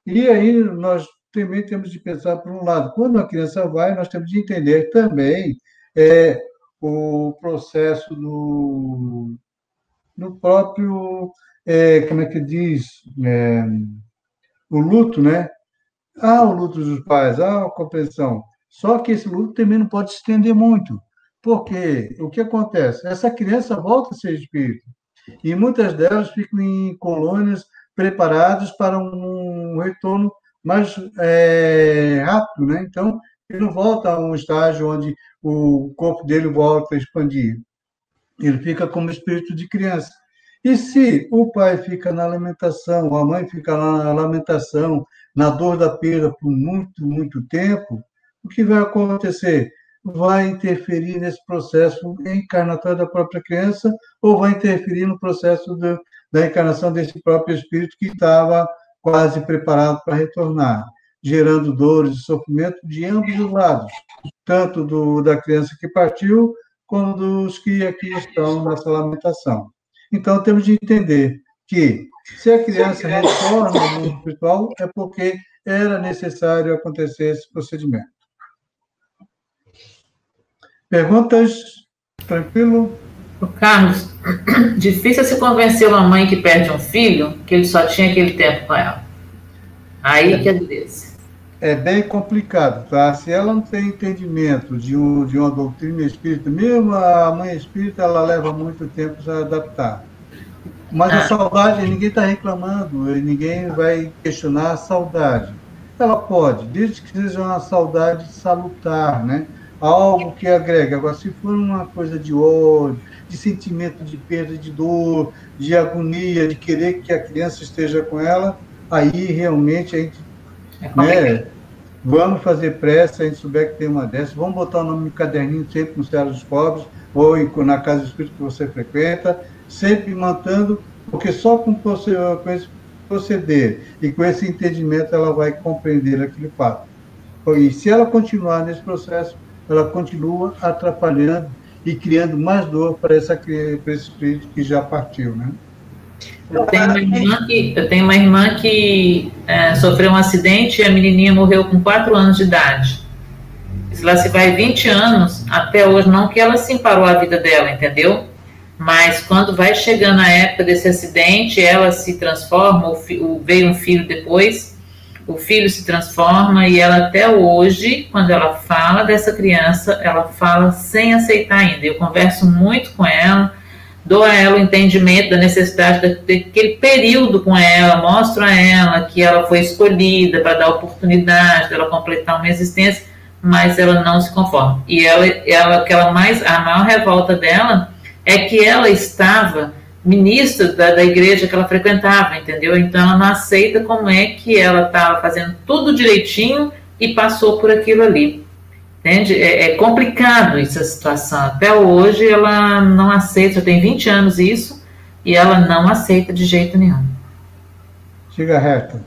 E aí nós também temos de pensar, por um lado, quando a criança vai, nós temos de entender também o processo do próprio, como é que diz... o luto, né? Há o luto dos pais, há a compreensão. Só que esse luto também não pode se estender muito. Porque o que acontece? Essa criança volta a ser espírito. E muitas delas ficam em colônias preparadas para um retorno mais rápido, né? Então, ele não volta a um estágio onde o corpo dele volta a expandir. Ele fica como espírito de criança. E se o pai fica na lamentação, a mãe fica na lamentação, na dor da perda por muito tempo, o que vai acontecer? Vai interferir nesse processo encarnatório da própria criança ou vai interferir no processo da encarnação desse próprio espírito que estava quase preparado para retornar, gerando dores e sofrimento de ambos os lados, tanto da criança que partiu, como dos que aqui estão nessa lamentação. Então, temos de entender que, se a criança retorna ao mundo espiritual, é porque era necessário acontecer esse procedimento. Perguntas? Tranquilo? Carlos, difícil é se convencer uma mãe que perde um filho, que ele só tinha aquele tempo com ela. Aí que é beleza. É bem complicado, tá? Se ela não tem entendimento de uma doutrina espírita, mesmo a mãe espírita, ela leva muito tempo para adaptar. Mas a saudade, ninguém está reclamando, ninguém vai questionar a saudade. Ela pode, desde que seja uma saudade salutar, né? Algo que agrega. Agora, se for uma coisa de ódio, de sentimento de perda, de dor, de agonia, de querer que a criança esteja com ela, aí realmente a gente... Vamos fazer pressa, a gente souber que tem uma dessas, vamos botar o nome no caderninho sempre no Céu dos Pobres, ou na casa do espírito que você frequenta, sempre mantendo, porque só com esse proceder e com esse entendimento ela vai compreender aquele fato. E se ela continuar nesse processo, ela continua atrapalhando e criando mais dor para esse espírito que já partiu, né? Eu tenho uma irmã que sofreu um acidente e a menininha morreu com 4 anos de idade. Se lá se vai 20 anos, até hoje, não que ela se amparou a vida dela, entendeu? Mas quando vai chegando a época desse acidente, ela se transforma, veio um filho depois, o filho se transforma e ela até hoje, quando ela fala dessa criança, ela fala sem aceitar ainda. Eu converso muito com ela, dou a ela o entendimento da necessidade daquele período com ela, mostro a ela que ela foi escolhida para dar oportunidade, ela completar uma existência, mas ela não se conforma. E a maior revolta dela é que ela estava ministra da igreja que ela frequentava, entendeu? Então ela não aceita como é que ela estava fazendo tudo direitinho e passou por aquilo ali, entende? É complicado essa situação, até hoje ela não aceita, já tem 20 anos isso, e ela não aceita de jeito nenhum. Diga, Reta.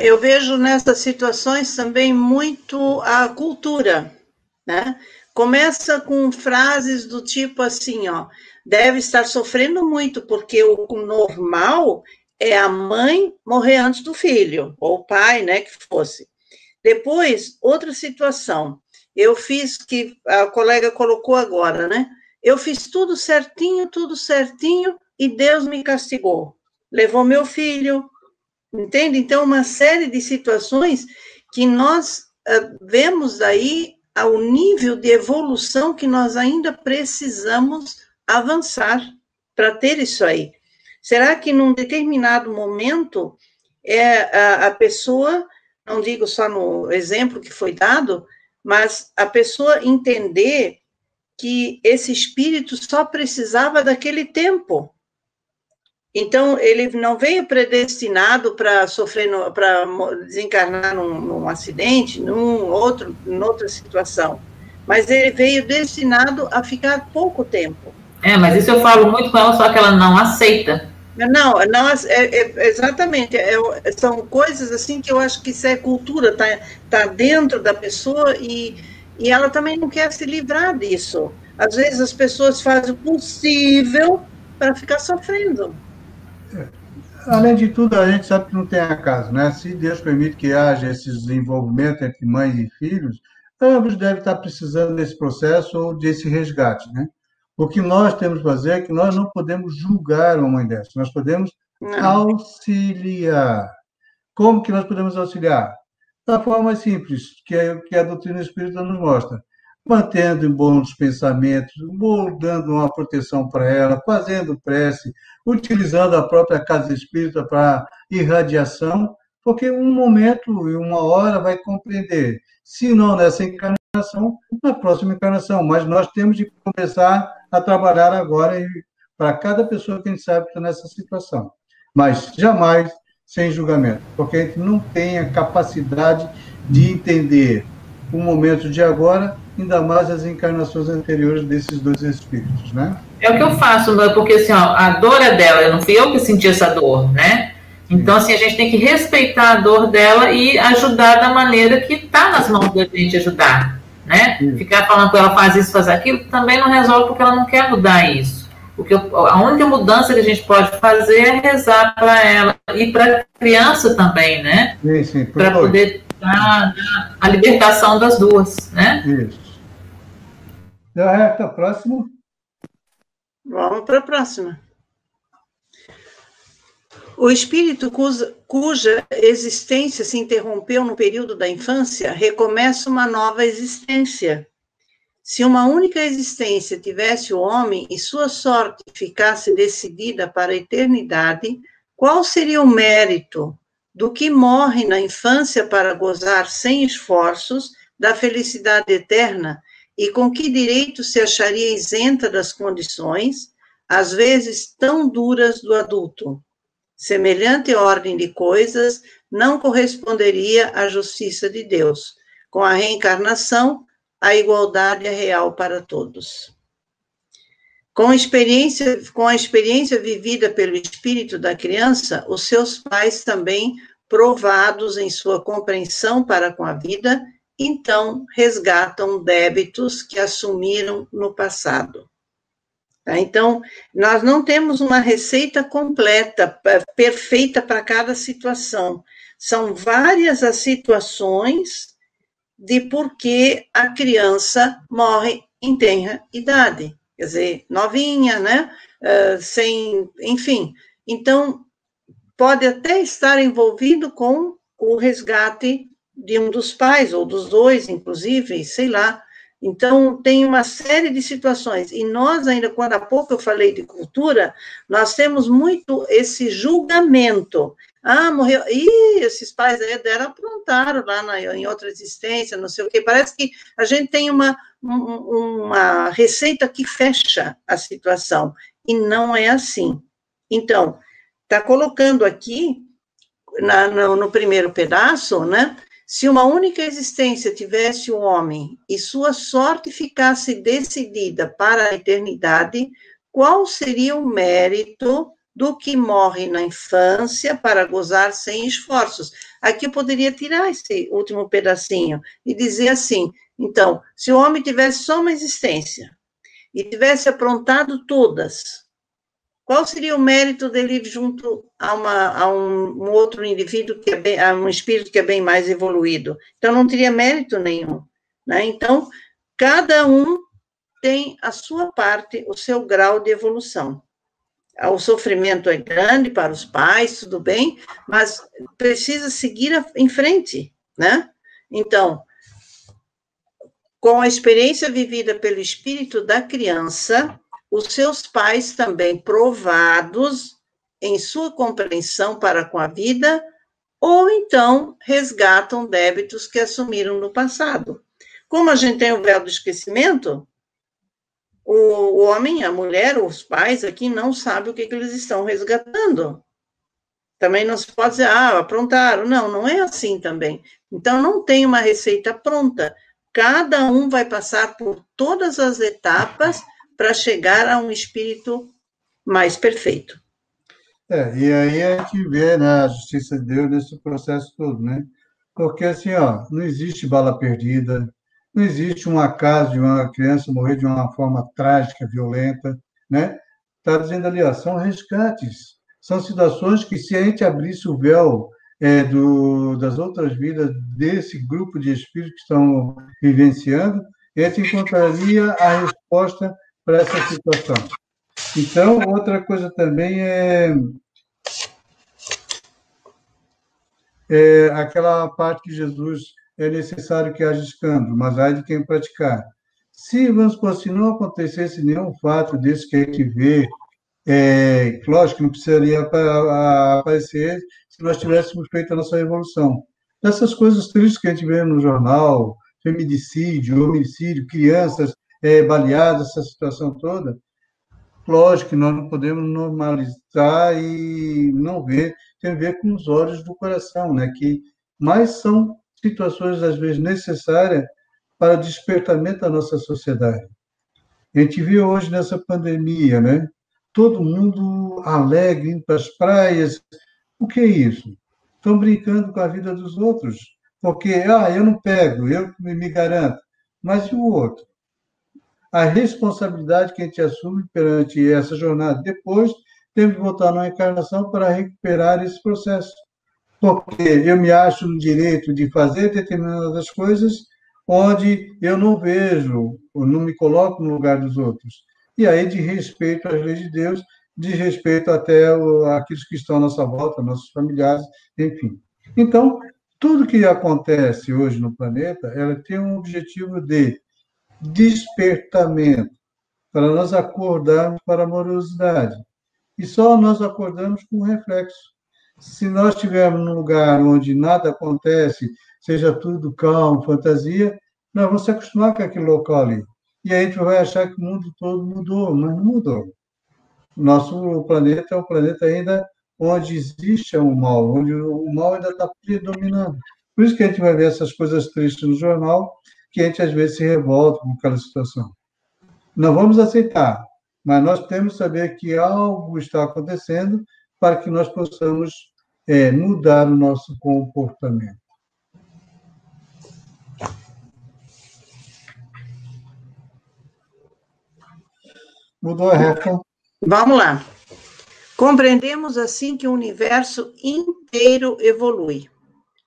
Eu vejo nessas situações também muito a cultura, né? Começa com frases do tipo assim, ó, deve estar sofrendo muito, porque o normal é a mãe morrer antes do filho, ou o pai, né, que fosse. Depois, outra situação, eu fiz, que a colega colocou agora, né, eu fiz tudo certinho, e Deus me castigou, levou meu filho, entende? Então, uma série de situações que nós vemos aí, ao nível de evolução que nós ainda precisamos avançar para ter isso aí. Será que num determinado momento a pessoa, não digo só no exemplo que foi dado, mas a pessoa entender que esse espírito só precisava daquele tempo. Então, ele não veio predestinado para sofrer, para desencarnar num acidente, noutra situação. Mas ele veio destinado a ficar pouco tempo. É, mas isso eu falo muito com ela, só que ela não aceita. Não exatamente. São coisas assim que eu acho que isso é cultura, tá dentro da pessoa e ela também não quer se livrar disso. Às vezes as pessoas fazem o possível para ficar sofrendo. Além de tudo, a gente sabe que não tem acaso, né? Se Deus permite que haja esse desenvolvimento entre mães e filhos, ambos devem estar precisando desse processo ou desse resgate, né? O que nós temos que fazer é que nós não podemos julgar uma mãe dessa, nós podemos auxiliar. Como que nós podemos auxiliar? Da forma simples, que é o que a doutrina espírita nos mostra. Mantendo bons pensamentos, dando uma proteção para ela, fazendo prece, utilizando a própria casa espírita para irradiação, porque um momento e uma hora vai compreender. Se não nessa encarnação, na próxima encarnação. Mas nós temos de começar a trabalhar agora para cada pessoa que a gente sabe que está nessa situação. Mas jamais sem julgamento, porque a gente não tem a capacidade de entender o momento de agora, ainda mais as encarnações anteriores desses dois espíritos, né? É o que eu faço, porque assim, ó, a dor é dela, não fui eu que senti essa dor, né? Então, assim, a gente tem que respeitar a dor dela e ajudar da maneira que está nas mãos da gente ajudar, né? Sim. Ficar falando que ela faz isso, faz aquilo, também não resolve, porque ela não quer mudar isso. A única mudança que a gente pode fazer é rezar para ela e para a criança também, né? Sim, para poder dar a libertação das duas, né? Isso. Deu Reta, próximo? Vamos para a próxima. O espírito cuja existência se interrompeu no período da infância recomeça uma nova existência. Se uma única existência tivesse o homem e sua sorte ficasse decidida para a eternidade, qual seria o mérito do que morre na infância para gozar sem esforços da felicidade eterna, e com que direito se acharia isenta das condições, às vezes tão duras, do adulto? Semelhante ordem de coisas não corresponderia à justiça de Deus. Com a reencarnação, a igualdade é real para todos. Com a experiência vivida pelo espírito da criança, os seus pais também, provados em sua compreensão para com a vida, então resgatam débitos que assumiram no passado. Tá? Então, nós não temos uma receita completa, perfeita para cada situação. São várias as situações de por que a criança morre em tenra idade, quer dizer, novinha, né, sem, enfim. Então, pode até estar envolvido com o resgate de um dos pais, ou dos dois, inclusive, sei lá. Então, tem uma série de situações. E nós ainda, quando há pouco eu falei de cultura, nós temos muito esse julgamento. Ah, morreu. Ih, esses pais aí deram, aprontaram lá em outra existência, não sei o quê. Parece que a gente tem uma receita que fecha a situação. E não é assim. Então, está colocando aqui, no primeiro pedaço, né? Se uma única existência tivesse um homem e sua sorte ficasse decidida para a eternidade, qual seria o mérito do que morre na infância para gozar sem esforços? Aqui eu poderia tirar esse último pedacinho e dizer assim, então, se o homem tivesse só uma existência e tivesse aprontado todas, qual seria o mérito dele junto a um outro indivíduo, que é bem, a um espírito que é bem mais evoluído? Então, não teria mérito nenhum, né? Então, cada um tem a sua parte, o seu grau de evolução. O sofrimento é grande para os pais, tudo bem, mas precisa seguir em frente, né? Então, com a experiência vivida pelo espírito da criança, os seus pais também provados em sua compreensão para com a vida, ou então resgatam débitos que assumiram no passado. Como a gente tem o véu do esquecimento, o homem, a mulher, os pais aqui não sabem o que eles estão resgatando. Também não se pode dizer, aprontaram. Não, não é assim também. Então, não tem uma receita pronta. Cada um vai passar por todas as etapas para chegar a um espírito mais perfeito. E aí a gente vê, né, a justiça de Deus nesse processo todo, né? Porque, assim, não existe bala perdida, não existe um acaso de uma criança morrer de uma forma trágica, violenta, né? Está dizendo ali, são resgates, são situações que, se a gente abrisse o véu das outras vidas desse grupo de espíritos que estão vivenciando, a gente encontraria a resposta para essa situação. Então, outra coisa também é aquela parte que Jesus é necessário que haja escândalo, mas há de quem praticar. Se, vamos supor, se não acontecesse nenhum fato desse que a gente vê, lógico que não precisaria aparecer se nós tivéssemos feito a nossa revolução. Dessas coisas tristes que a gente vê no jornal, femicídio, homicídio, crianças baleadas, essa situação toda, lógico que nós não podemos normalizar e não ver, tem a ver com os olhos do coração, né? Que mais são situações, às vezes, necessárias para o despertamento da nossa sociedade. A gente viu hoje nessa pandemia, né? Todo mundo alegre, indo para as praias. O que é isso? Estão brincando com a vida dos outros. Porque, eu não pego, eu me garanto. Mas e o outro? A responsabilidade que a gente assume perante essa jornada. Depois, temos que voltar na encarnação para recuperar esse processo. Porque eu me acho no direito de fazer determinadas coisas onde eu não vejo, ou não me coloco no lugar dos outros. E aí, de respeito às leis de Deus, de respeito até àqueles que estão à nossa volta, nossos familiares, enfim. Então, tudo que acontece hoje no planeta, ela tem um objetivo de despertamento, para nós acordarmos para a amorosidade. E só nós acordamos com o reflexo. Se nós estivermos num lugar onde nada acontece, seja tudo calmo, fantasia, nós vamos se acostumar com aquele local ali. E aí a gente vai achar que o mundo todo mudou, mas não mudou. Nosso planeta é um planeta ainda onde existe o mal, onde o mal ainda está predominando. Por isso que a gente vai ver essas coisas tristes no jornal, que a gente às vezes se revolta com aquela situação. Não vamos aceitar, mas nós temos que saber que algo está acontecendo para que nós possamos mudar o nosso comportamento. Mudou a reta. Vamos lá. Compreendemos assim que o universo inteiro evolui.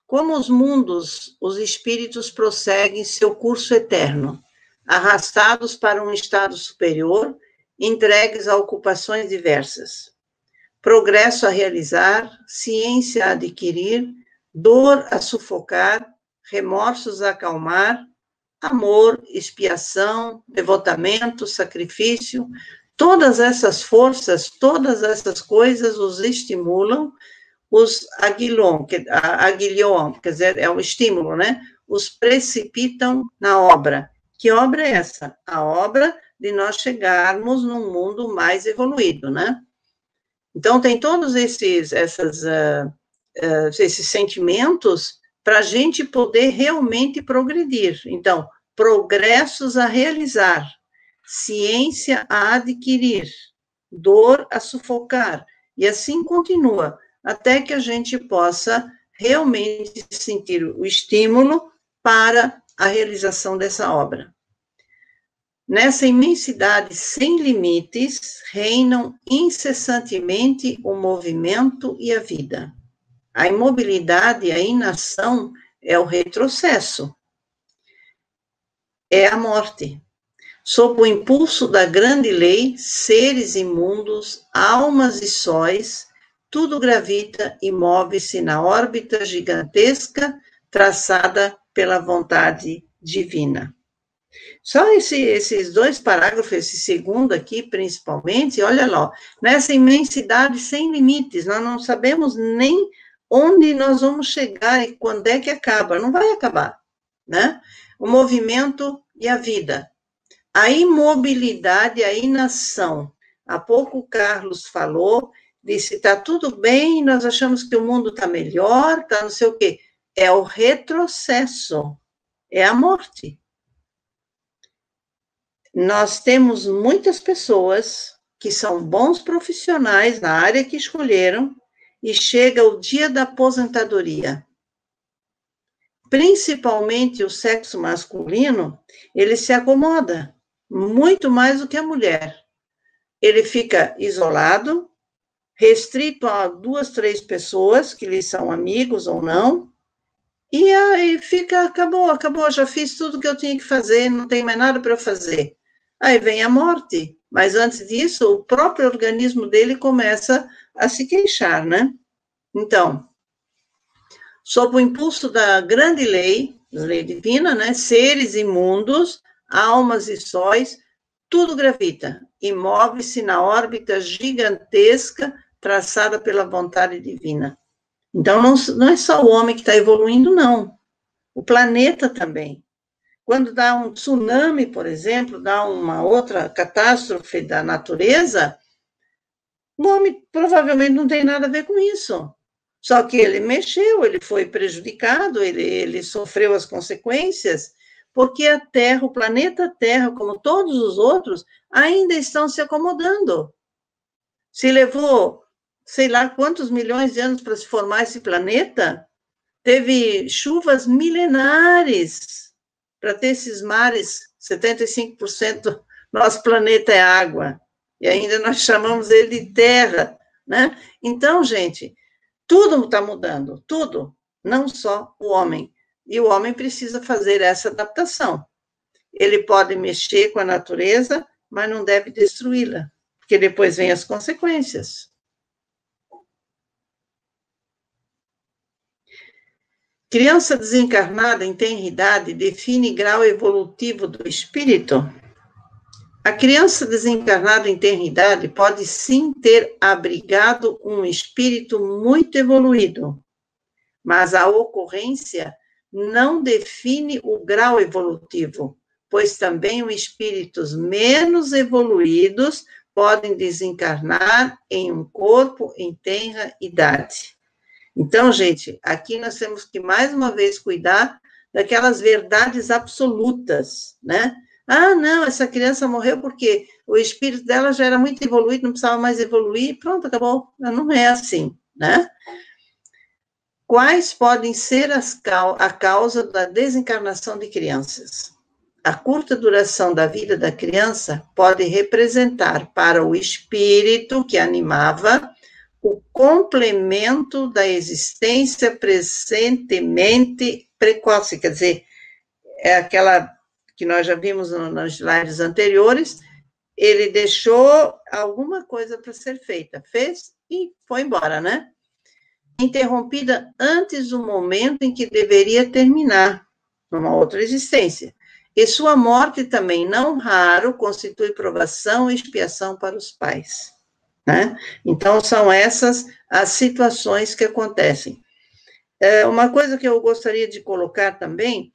Como os mundos, os espíritos prosseguem seu curso eterno, arrastados para um estado superior, entregues a ocupações diversas. Progresso a realizar, ciência a adquirir, dor a sufocar, remorsos a acalmar, amor, expiação, devotamento, sacrifício, todas essas forças, todas essas coisas os estimulam, os aguilham, quer dizer, é um estímulo, né? Os precipitam na obra. Que obra é essa? A obra de nós chegarmos num mundo mais evoluído, né? Então, tem todos esses sentimentos para a gente poder realmente progredir. Então, progressos a realizar, ciência a adquirir, dor a sufocar, e assim continua, até que a gente possa realmente sentir o estímulo para a realização dessa obra. Nessa imensidade sem limites, reinam incessantemente o movimento e a vida. A imobilidade, a inação, é o retrocesso, é a morte. Sob o impulso da grande lei, seres imundos, almas e sóis, tudo gravita e move-se na órbita gigantesca traçada pela vontade divina. Só esses dois parágrafos, esse segundo aqui, principalmente, olha lá, nessa imensidade sem limites, nós não sabemos nem onde nós vamos chegar e quando é que acaba, não vai acabar, né? O movimento e a vida, a imobilidade, a inação. Há pouco o Carlos falou, disse, está tudo bem, nós achamos que o mundo está melhor, está não sei o quê. É o retrocesso, é a morte. Nós temos muitas pessoas que são bons profissionais na área que escolheram e chega o dia da aposentadoria. Principalmente o sexo masculino, ele se acomoda muito mais do que a mulher. Ele fica isolado, restrito a 2, 3 pessoas que lhe são amigos ou não, e aí fica, acabou, já fiz tudo que eu tinha que fazer, não tem mais nada para fazer. Aí vem a morte, mas antes disso, o próprio organismo dele começa a se queixar, né? Então, sob o impulso da grande lei divina, né? Seres imundos, almas e sóis, tudo gravita e move-se na órbita gigantesca traçada pela vontade divina. Então, não é só o homem que está evoluindo, não. O planeta também. Quando dá um tsunami, por exemplo, dá uma outra catástrofe da natureza, o homem provavelmente não tem nada a ver com isso. Só que ele mexeu, ele foi prejudicado, ele sofreu as consequências, porque a Terra, o planeta Terra, como todos os outros, ainda estão se acomodando. Se levou, sei lá quantos milhões de anos para se formar esse planeta, teve chuvas milenares para ter esses mares, 75% do nosso planeta é água, e ainda nós chamamos ele de terra, né? Então, gente, tudo está mudando, tudo, não só o homem, e o homem precisa fazer essa adaptação. Ele pode mexer com a natureza, mas não deve destruí-la, porque depois vem as consequências. Criança desencarnada em tenra idade define grau evolutivo do espírito? A criança desencarnada em tenra idade pode sim ter abrigado um espírito muito evoluído, mas a ocorrência não define o grau evolutivo, pois também os espíritos menos evoluídos podem desencarnar em um corpo em tenra idade. Então, gente, aqui nós temos que, mais uma vez, cuidar daquelas verdades absolutas, né? Ah, não, essa criança morreu porque o espírito dela já era muito evoluído, não precisava mais evoluir, pronto, acabou. Não é assim, né? Quais podem ser a causa da desencarnação de crianças? A curta duração da vida da criança pode representar para o espírito que animava o complemento da existência presentemente precoce, quer dizer, é aquela que nós já vimos nas lives anteriores, ele deixou alguma coisa para ser feita, fez e foi embora, né? Interrompida antes do momento em que deveria terminar, numa outra existência. E sua morte também, não raro, constitui provação e expiação para os pais, né? Então, são essas as situações que acontecem. Uma coisa que eu gostaria de colocar também,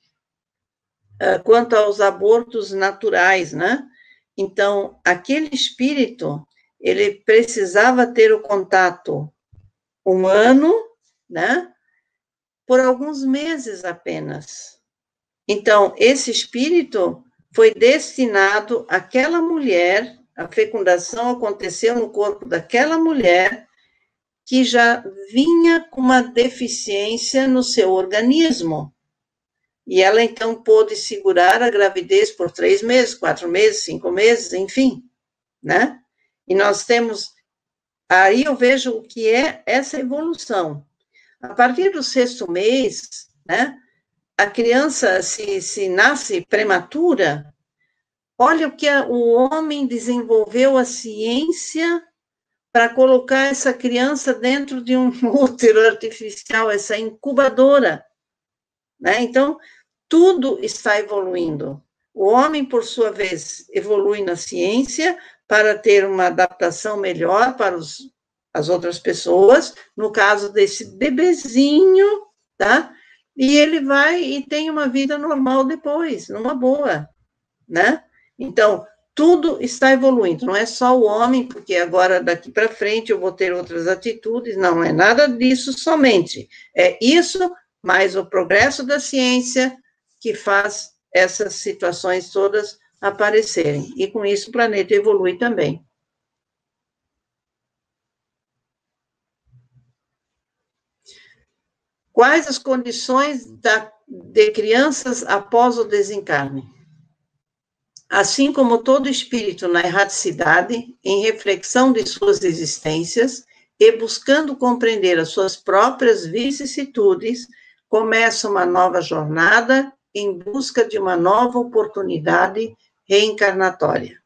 quanto aos abortos naturais, né? Então, aquele espírito, ele precisava ter o contato humano, né? Por alguns meses apenas. Então, esse espírito foi destinado àquela mulher, a fecundação aconteceu no corpo daquela mulher que já vinha com uma deficiência no seu organismo. E ela, então, pôde segurar a gravidez por 3 meses, 4 meses, 5 meses, enfim, né? E nós temos... Aí eu vejo o que é essa evolução. A partir do 6º mês, né? A criança, se nasce prematura, olha o que o homem desenvolveu a ciência para colocar essa criança dentro de um útero artificial, essa incubadora, né? Então, tudo está evoluindo. O homem, por sua vez, evolui na ciência para ter uma adaptação melhor para as outras pessoas, no caso desse bebezinho, tá? E ele vai e tem uma vida normal depois, numa boa, né? Então, tudo está evoluindo, não é só o homem, porque agora daqui para frente eu vou ter outras atitudes, não é nada disso somente. É isso, mais o progresso da ciência que faz essas situações todas aparecerem. E com isso o planeta evolui também. Quais as condições de crianças após o desencarne? Assim como todo espírito na erraticidade, em reflexão de suas existências e buscando compreender as suas próprias vicissitudes, começa uma nova jornada em busca de uma nova oportunidade reencarnatória.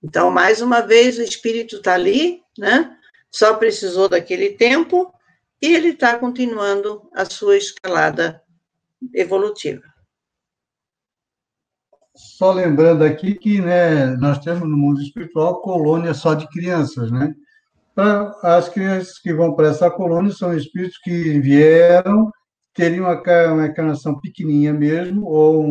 Então, mais uma vez, o espírito está ali, né? Só precisou daquele tempo, e ele está continuando a sua escalada evolutiva. Só lembrando aqui que, né, nós temos no mundo espiritual colônia só de crianças, né? As crianças que vão para essa colônia são espíritos que vieram, teriam uma encarnação pequenininha mesmo, ou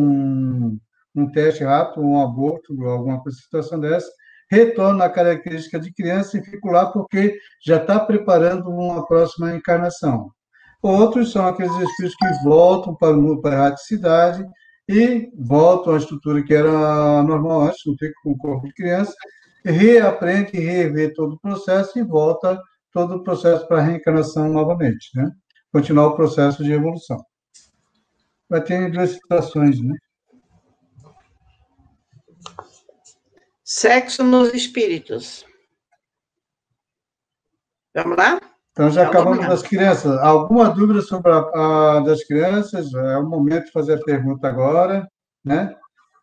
um teste rápido, um aborto, alguma situação dessa, retorno à característica de criança e fico lá porque já está preparando uma próxima encarnação. Outros são aqueles espíritos que voltam para a erraticidade e voltam à estrutura que era normal antes, não tem com o corpo de criança, reaprende e revê todo o processo e volta todo o processo para a reencarnação novamente, né? Continuar o processo de evolução. Vai ter duas situações, né? Sexo nos espíritos. Vamos lá? Então, já acabamos das crianças. Alguma dúvida sobre a das crianças? É o momento de fazer a pergunta agora, né?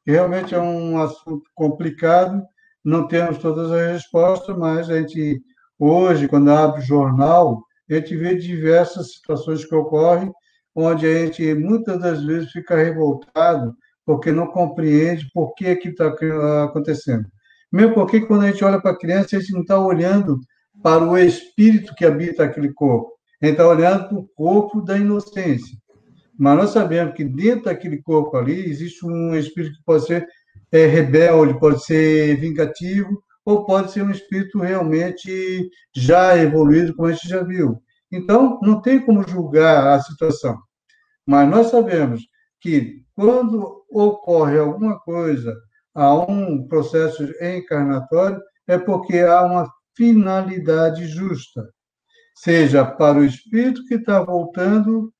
Realmente é um assunto complicado, não temos todas as respostas, mas a gente, hoje, quando abre o jornal, a gente vê diversas situações que ocorrem, onde a gente, muitas das vezes, fica revoltado, porque não compreende por que aquilo está acontecendo. Mesmo porque, quando a gente olha para a criança, a gente não está olhando para o espírito que habita aquele corpo. A gente está olhando para o corpo da inocência. Mas nós sabemos que dentro daquele corpo ali existe um espírito que pode ser rebelde, pode ser vingativo, ou pode ser um espírito realmente já evoluído, como a gente já viu. Então, não tem como julgar a situação. Mas nós sabemos que, quando ocorre alguma coisa a um processo encarnatório, é porque há uma finalidade justa, seja para o espírito que está voltando,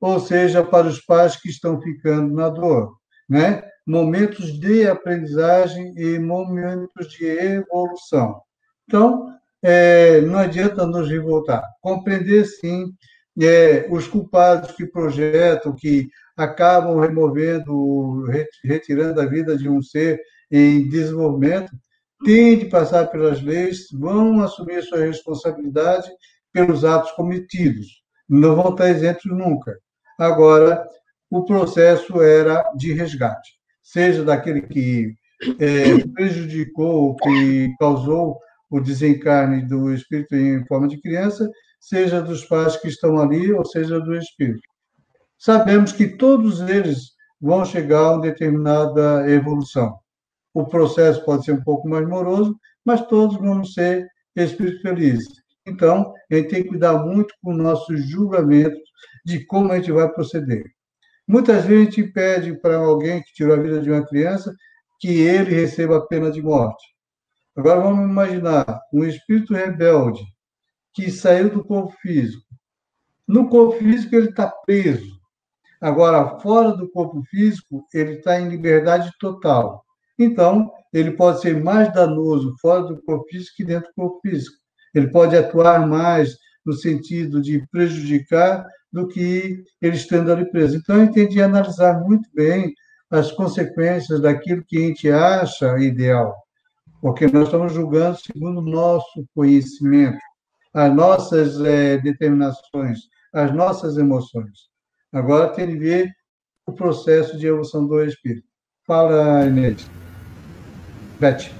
ou seja para os pais que estão ficando na dor, né? Momentos de aprendizagem e momentos de evolução. Então, não adianta nos revoltar. Compreender, sim, os culpados que projetam, que acabam removendo, retirando a vida de um ser em desenvolvimento, têm de passar pelas leis, vão assumir sua responsabilidade pelos atos cometidos. Não vão estar isentos nunca. Agora, o processo era de resgate, seja daquele que prejudicou, que causou o desencarne do espírito em forma de criança, seja dos pais que estão ali, ou seja do espírito. Sabemos que todos eles vão chegar a uma determinada evolução. O processo pode ser um pouco mais moroso, mas todos vão ser espíritos felizes. Então, a gente tem que cuidar muito com nossos julgamentos de como a gente vai proceder. Muitas vezes a gente pede para alguém que tirou a vida de uma criança que ele receba a pena de morte. Agora vamos imaginar um espírito rebelde que saiu do corpo físico. No corpo físico ele está preso. Agora, fora do corpo físico, ele está em liberdade total. Então, ele pode ser mais danoso fora do corpo físico que dentro do corpo físico. Ele pode atuar mais no sentido de prejudicar do que ele estando ali preso. Então, a gente tem de analisar muito bem as consequências daquilo que a gente acha ideal, porque nós estamos julgando segundo o nosso conhecimento, as nossas determinações, as nossas emoções. Agora tem de ver o processo de evolução do espírito. Fala, Inês. Beth.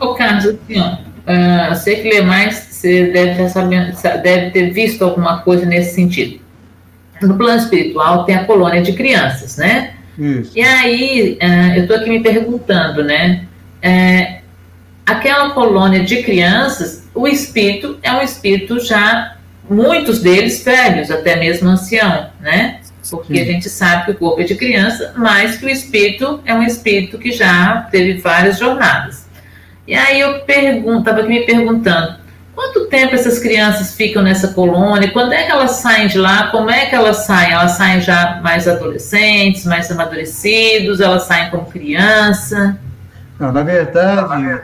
Ô, Carlos, assim, ó, você que lê mais, você deve ter visto alguma coisa nesse sentido. No plano espiritual tem a colônia de crianças, né? Isso. E aí, eu estou aqui me perguntando, né? Aquela colônia de crianças, o espírito é um espírito já, muitos deles velhos, até mesmo ancião, né? Porque a gente sabe que o corpo é de criança, mas que o espírito é um espírito que já teve várias jornadas. E aí eu estava aqui me perguntando, quanto tempo essas crianças ficam nessa colônia? Quando é que elas saem de lá? Como é que elas saem? Elas saem já mais adolescentes, mais amadurecidos? Elas saem como criança? Não, na verdade,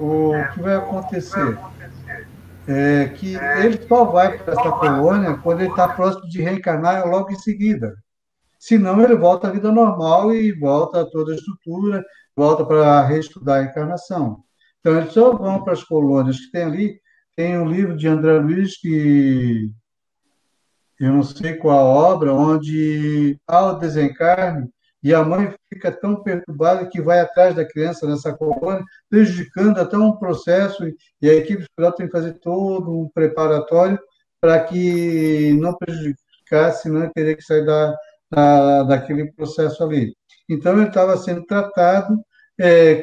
o que vai acontecer é que ele só vai para essa colônia quando ele está próximo de reencarnar logo em seguida. Senão ele volta à vida normal e volta a toda a estrutura, volta para reestudar a encarnação. Então eles só vão para as colônias que tem ali. Tem um livro de André Luiz que eu não sei qual a obra, onde ao desencarne, e a mãe fica tão perturbada que vai atrás da criança nessa colônia, prejudicando até um processo, e a equipe espiritual tem que fazer todo um preparatório para que não prejudicasse, não teria que sair daquele processo ali. Então, ele estava sendo tratado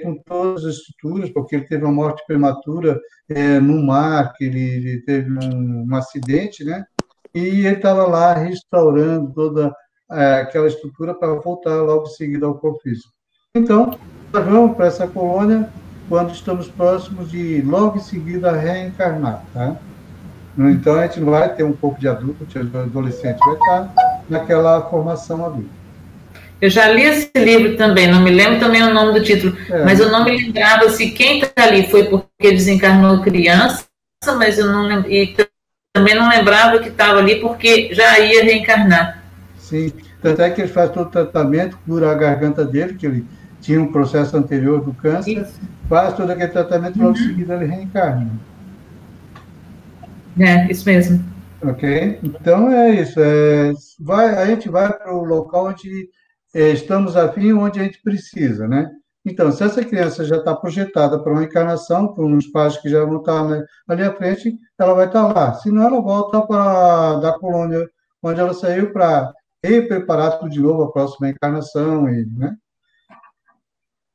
com todas as estruturas, porque ele teve uma morte prematura no mar, que ele teve um acidente, né? E ele estava lá restaurando toda aquela estrutura para voltar logo em seguida ao corpo físico. Então, nós vamos para essa colônia quando estamos próximos de logo em seguida reencarnar, tá? Então, a gente não vai ter um corpo de adulto, de adolescente, vai estar naquela formação ali. Eu já li esse livro também, não me lembro também o nome do título, mas eu não me lembrava se quem está ali foi porque desencarnou criança, mas eu não lembro, e também não lembrava que estava ali porque já ia reencarnar. Sim, tanto é que ele faz todo o tratamento, cura a garganta dele, que ele tinha um processo anterior do câncer. Isso. Faz todo aquele tratamento, logo em seguida ele reencarna. Isso mesmo. Ok, então é isso. A gente vai para o local onde estamos afim, onde a gente precisa, né? Então, se essa criança já está projetada para uma encarnação, para uns pais que já vão estar ali à frente, ela vai estar lá. Se não, ela volta da colônia onde ela saiu para preparar tudo de novo a próxima encarnação, né?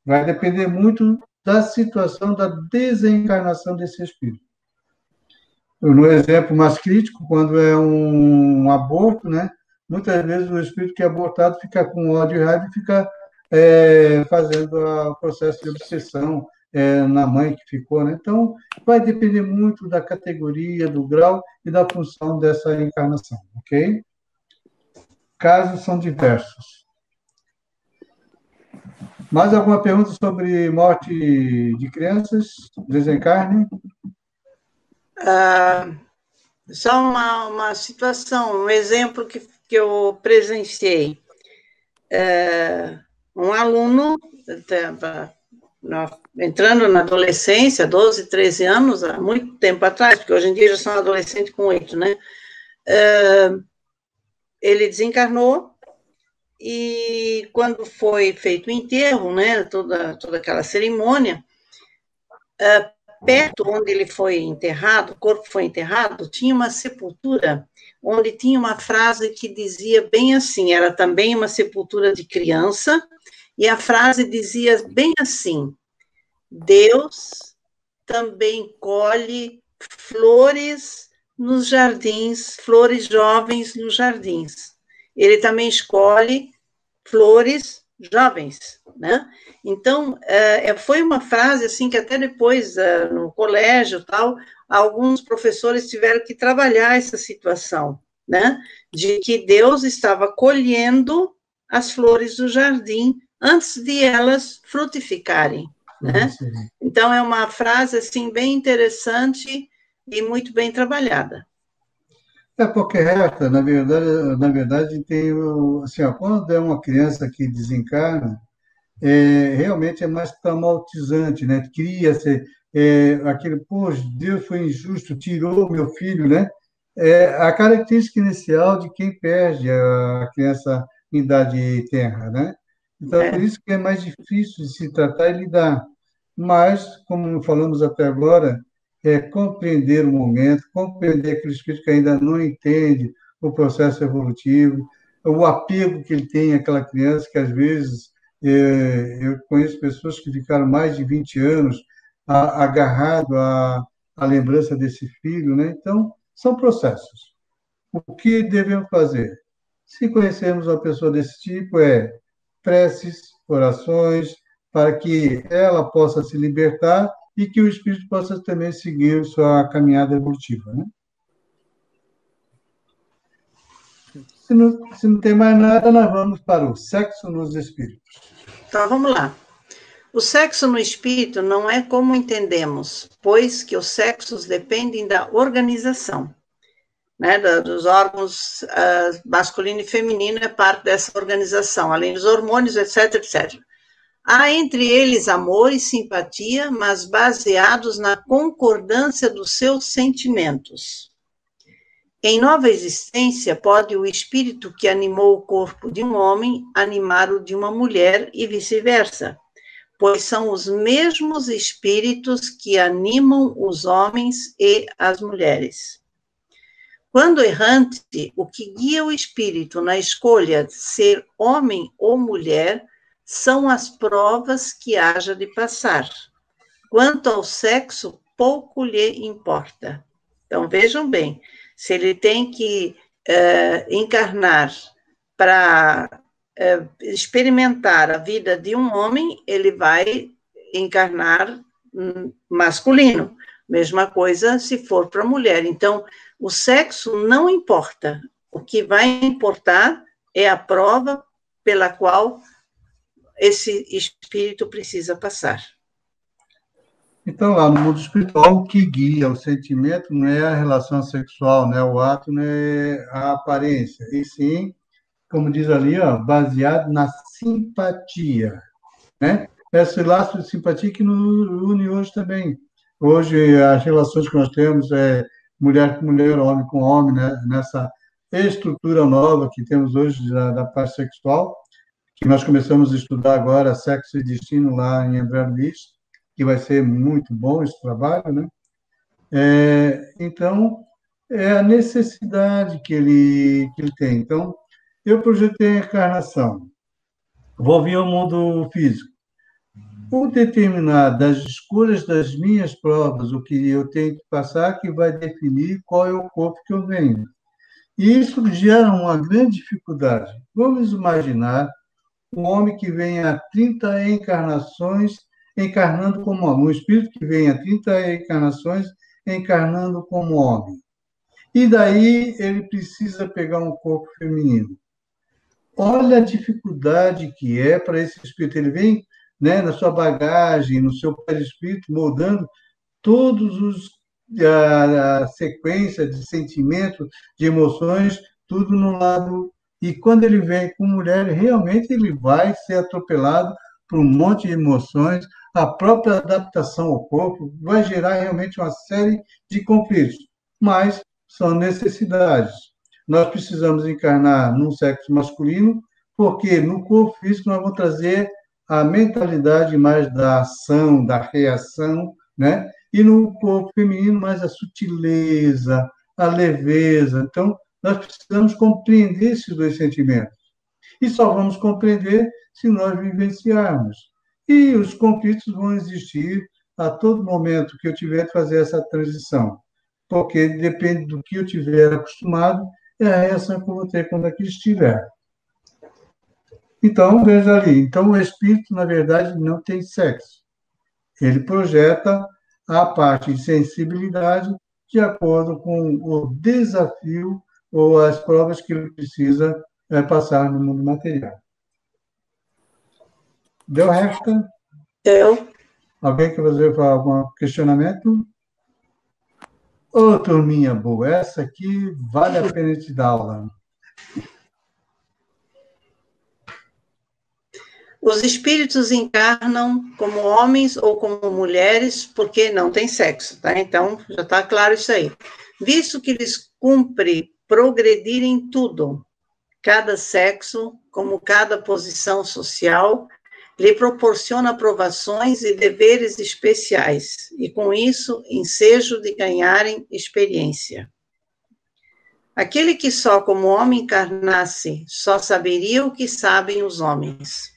Vai depender muito da situação da desencarnação desse espírito. No exemplo mais crítico, quando é um aborto, né? Muitas vezes o espírito que é abortado fica com ódio e raiva e fica fazendo o processo de obsessão na mãe que ficou, né? Então, vai depender muito da categoria, do grau e da função dessa encarnação, ok? Casos são diversos. Mais alguma pergunta sobre morte de crianças, desencarne? Só uma situação, um exemplo que eu presenciei. Um aluno, entrando na adolescência, 12, 13 anos, há muito tempo atrás, porque hoje em dia já são adolescentes com 8, né? Ele desencarnou e quando foi feito o enterro, né, toda aquela cerimônia, perto onde ele foi enterrado, o corpo foi enterrado, tinha uma sepultura onde tinha uma frase que dizia bem assim, era também uma sepultura de criança, e a frase dizia bem assim: Deus também colhe flores nos jardins, flores jovens nos jardins. Ele também escolhe flores jovens, né? Então, foi uma frase assim que até depois, no colégio tal, alguns professores tiveram que trabalhar essa situação, né? De que Deus estava colhendo as flores do jardim antes de elas frutificarem, né? Então, é uma frase assim bem interessante e muito bem trabalhada. É porque Hertha, na verdade, tem assim, quando é uma criança que desencarna, realmente é mais traumatizante, né? Cria-se aquele, poxa, Deus foi injusto, tirou meu filho, né? A característica inicial de quem perde a criança em idade tenra, né? Então, por isso que é mais difícil de se tratar e lidar. Mas, como falamos até agora, compreender o momento, compreender aquele espírito que ainda não entende o processo evolutivo, o apego que ele tem àquela criança, que às vezes eu conheço pessoas que ficaram mais de 20 anos agarrado à lembrança desse filho, né? Então, são processos. O que devemos fazer? Se conhecermos uma pessoa desse tipo, preces, orações, para que ela possa se libertar e que o espírito possa também seguir sua caminhada evolutiva, né? Se não tem mais nada, nós vamos para o sexo nos espíritos. Então, vamos lá. O sexo no espírito não é como entendemos, pois que os sexos dependem da organização, né, dos órgãos masculino e feminino, é parte dessa organização, além dos hormônios, etc, etc. Há entre eles amor e simpatia, mas baseados na concordância dos seus sentimentos. Em nova existência, pode o espírito que animou o corpo de um homem animar o de uma mulher e vice-versa, pois são os mesmos espíritos que animam os homens e as mulheres. Quando errante, o que guia o espírito na escolha de ser homem ou mulher são as provas que haja de passar. Quanto ao sexo, pouco lhe importa. Então, vejam bem, se ele tem que encarnar para experimentar a vida de um homem, ele vai encarnar masculino. Mesma coisa se for para a mulher. Então, o sexo não importa. O que vai importar é a prova pela qual esse espírito precisa passar. Então, lá no mundo espiritual, o que guia o sentimento não é a relação sexual, né? O ato, não é a aparência, e sim, como diz ali, baseado na simpatia, né? Esse laço de simpatia que nos une hoje também. Hoje, as relações que nós temos é mulher com mulher, homem com homem, né? Nessa estrutura nova que temos hoje da parte sexual, que nós começamos a estudar agora Sexo e Destino lá em André Luiz, que vai ser muito bom esse trabalho, né? Então, é a necessidade que ele tem. Então, eu projetei a encarnação, vou vir ao mundo físico. Por determinar das escolhas das minhas provas, o que eu tenho que passar, que vai definir qual é o corpo que eu venho. E isso gera uma grande dificuldade. Vamos imaginar um homem que vem a 30 encarnações encarnando como homem. Um espírito que vem a 30 encarnações encarnando como homem. E daí ele precisa pegar um corpo feminino. Olha a dificuldade que é para esse espírito. Ele vem né, na sua bagagem, no seu perispírito, moldando todos a sequência de sentimentos, de emoções, tudo no lado. E quando ele vem com mulher, realmente ele vai ser atropelado por um monte de emoções. A própria adaptação ao corpo vai gerar realmente uma série de conflitos, mas são necessidades. Nós precisamos encarnar num sexo masculino, porque no corpo físico nós vamos trazer a mentalidade mais da ação, da reação, né? E no corpo feminino mais a sutileza, a leveza. Então, nós precisamos compreender esses dois sentimentos. E só vamos compreender se nós vivenciarmos. E os conflitos vão existir a todo momento que eu tiver de fazer essa transição. Porque depende do que eu tiver acostumado, é a reação que eu vou ter quando aqui estiver. Então, veja ali. Então, o espírito, na verdade, não tem sexo. Ele projeta a parte de sensibilidade de acordo com o desafio ou as provas que ele precisa passar no mundo material. Deu, Hertha? Deu. Alguém quer fazer algum questionamento? Ô, turminha boa, essa aqui vale a pena te dar aula. Os espíritos encarnam como homens ou como mulheres porque não tem sexo, tá? Então, já está claro isso aí. Visto que lhes cumpre progredir em tudo, cada sexo, como cada posição social, lhe proporciona provações e deveres especiais, e com isso, ensejo de ganharem experiência. Aquele que só como homem encarnasse, só saberia o que sabem os homens.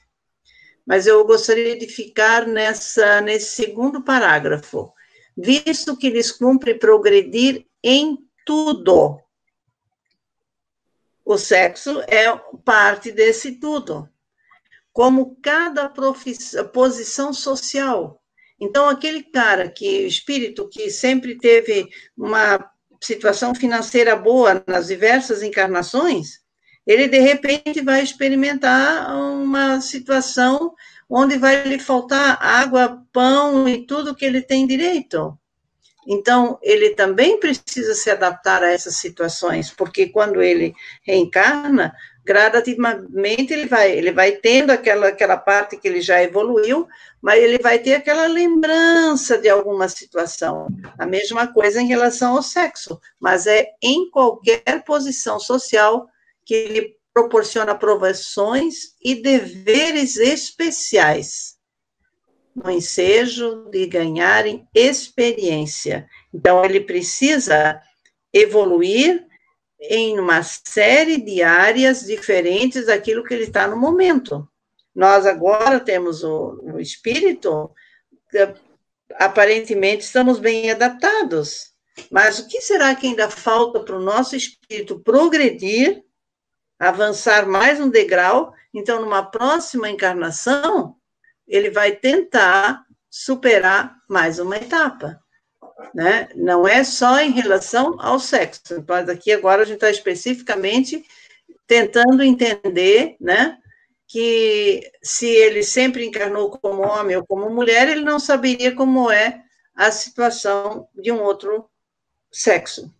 Mas eu gostaria de ficar nesse segundo parágrafo. Visto que lhes cumpre progredir em tudo. O sexo é parte desse tudo. Como cada posição social. Então, aquele cara, que espírito que sempre teve uma situação financeira boa nas diversas encarnações, ele, de repente, vai experimentar uma situação onde vai lhe faltar água, pão e tudo que ele tem direito. Então, ele também precisa se adaptar a essas situações, porque quando ele reencarna, gradativamente ele vai tendo aquela parte que ele já evoluiu, mas ele vai ter aquela lembrança de alguma situação. A mesma coisa em relação ao sexo, mas é em qualquer posição social que lhe proporciona provações e deveres especiais, no ensejo de ganharem experiência. Então, ele precisa evoluir em uma série de áreas diferentes daquilo que ele está no momento. Nós agora temos o espírito, aparentemente estamos bem adaptados, mas o que será que ainda falta para o nosso espírito progredir, avançar mais um degrau? Então, numa próxima encarnação, ele vai tentar superar mais uma etapa, né? Não é só em relação ao sexo, mas aqui agora a gente está especificamente tentando entender, né, que se ele sempre encarnou como homem ou como mulher, ele não saberia como é a situação de um outro sexo.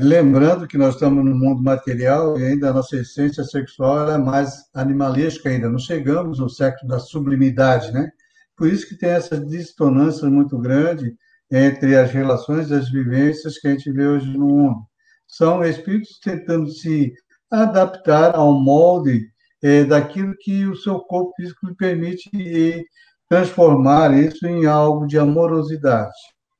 Lembrando que nós estamos no mundo material e ainda a nossa essência sexual é mais animalesca ainda, não chegamos ao sexo da sublimidade, né? Por isso que tem essas dissonâncias muito grandes entre as relações e as vivências que a gente vê hoje no mundo. São espíritos tentando se adaptar ao molde daquilo que o seu corpo físico lhe permite e transformar isso em algo de amorosidade.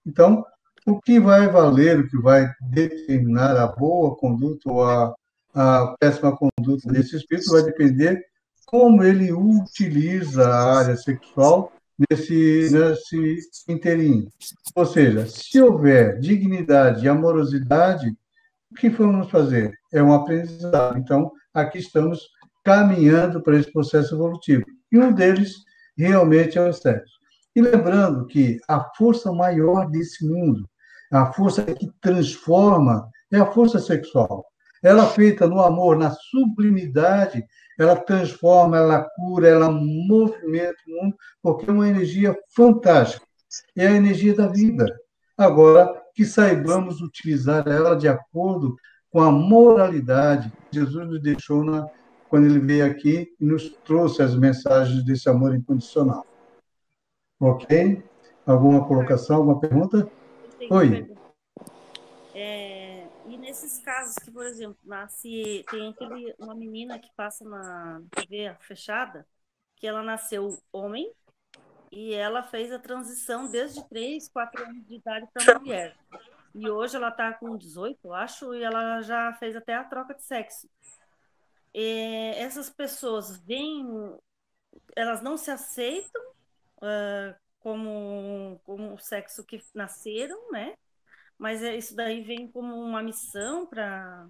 Então, o que vai valer, o que vai determinar a boa conduta ou a péssima conduta desse espírito vai depender como ele utiliza a área sexual nesse inteirinho. Ou seja, se houver dignidade e amorosidade, o que vamos fazer? É um aprendizado. Então, aqui estamos caminhando para esse processo evolutivo. E um deles realmente é o sexo. E lembrando que a força maior desse mundo, a força que transforma, é a força sexual. Ela feita no amor, na sublimidade, ela transforma, ela cura, ela movimenta o mundo, porque é uma energia fantástica. É a energia da vida. Agora, que saibamos utilizar ela de acordo com a moralidade que Jesus nos deixou quando ele veio aqui e nos trouxe as mensagens desse amor incondicional. Ok? Alguma colocação, alguma pergunta? Oi. E nesses casos que, por exemplo, nasce, tem uma menina que passa na TV fechada, que ela nasceu homem e ela fez a transição desde 3, 4 anos de idade para mulher. E hoje ela está com 18, eu acho, e ela já fez até a troca de sexo. E essas pessoas vêm, elas não se aceitam como o sexo que nasceram, né? Mas isso daí vem como uma missão para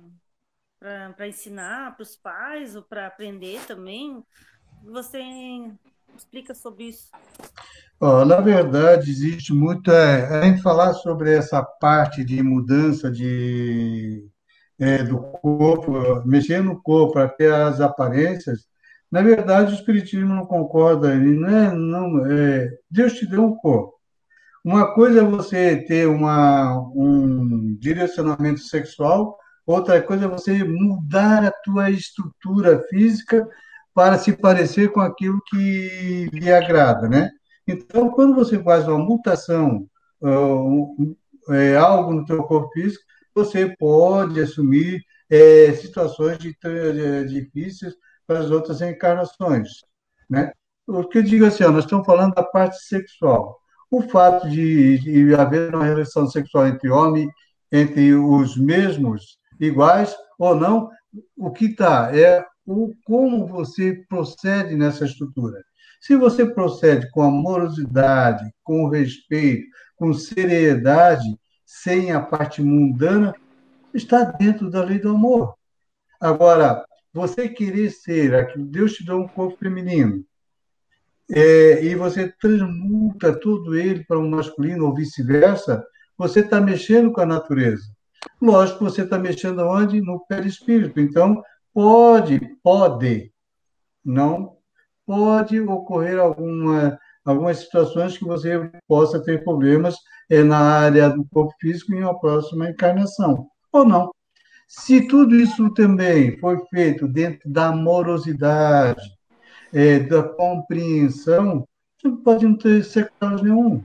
ensinar para os pais ou para aprender também. Você explica sobre isso? Oh, na verdade, existe muita... A gente falar sobre essa parte de mudança do corpo, mexer no corpo até as aparências, na verdade, o Espiritismo não concorda. Deus te deu um corpo. Uma coisa é você ter um direcionamento sexual, outra coisa é você mudar a tua estrutura física para se parecer com aquilo que lhe agrada, né? Então, quando você faz uma mutação, algo no teu corpo físico, você pode assumir situações difíceis para as outras encarnações, né? O que eu digo assim, nós estamos falando da parte sexual. O fato de haver uma relação sexual entre os mesmos, iguais ou não, o que está é como você procede nessa estrutura. Se você procede com amorosidade, com respeito, com seriedade, sem a parte mundana, está dentro da lei do amor. Agora, você querer ser, Deus te deu um corpo feminino, e você transmuta todo ele para um masculino ou vice-versa, você está mexendo com a natureza. Lógico, você está mexendo onde? No perispírito. Então, pode ocorrer algumas situações que você possa ter problemas na área do corpo físico em uma próxima encarnação, ou não. Se tudo isso também foi feito dentro da amorosidade, da compreensão, não pode ter sequelas nenhum.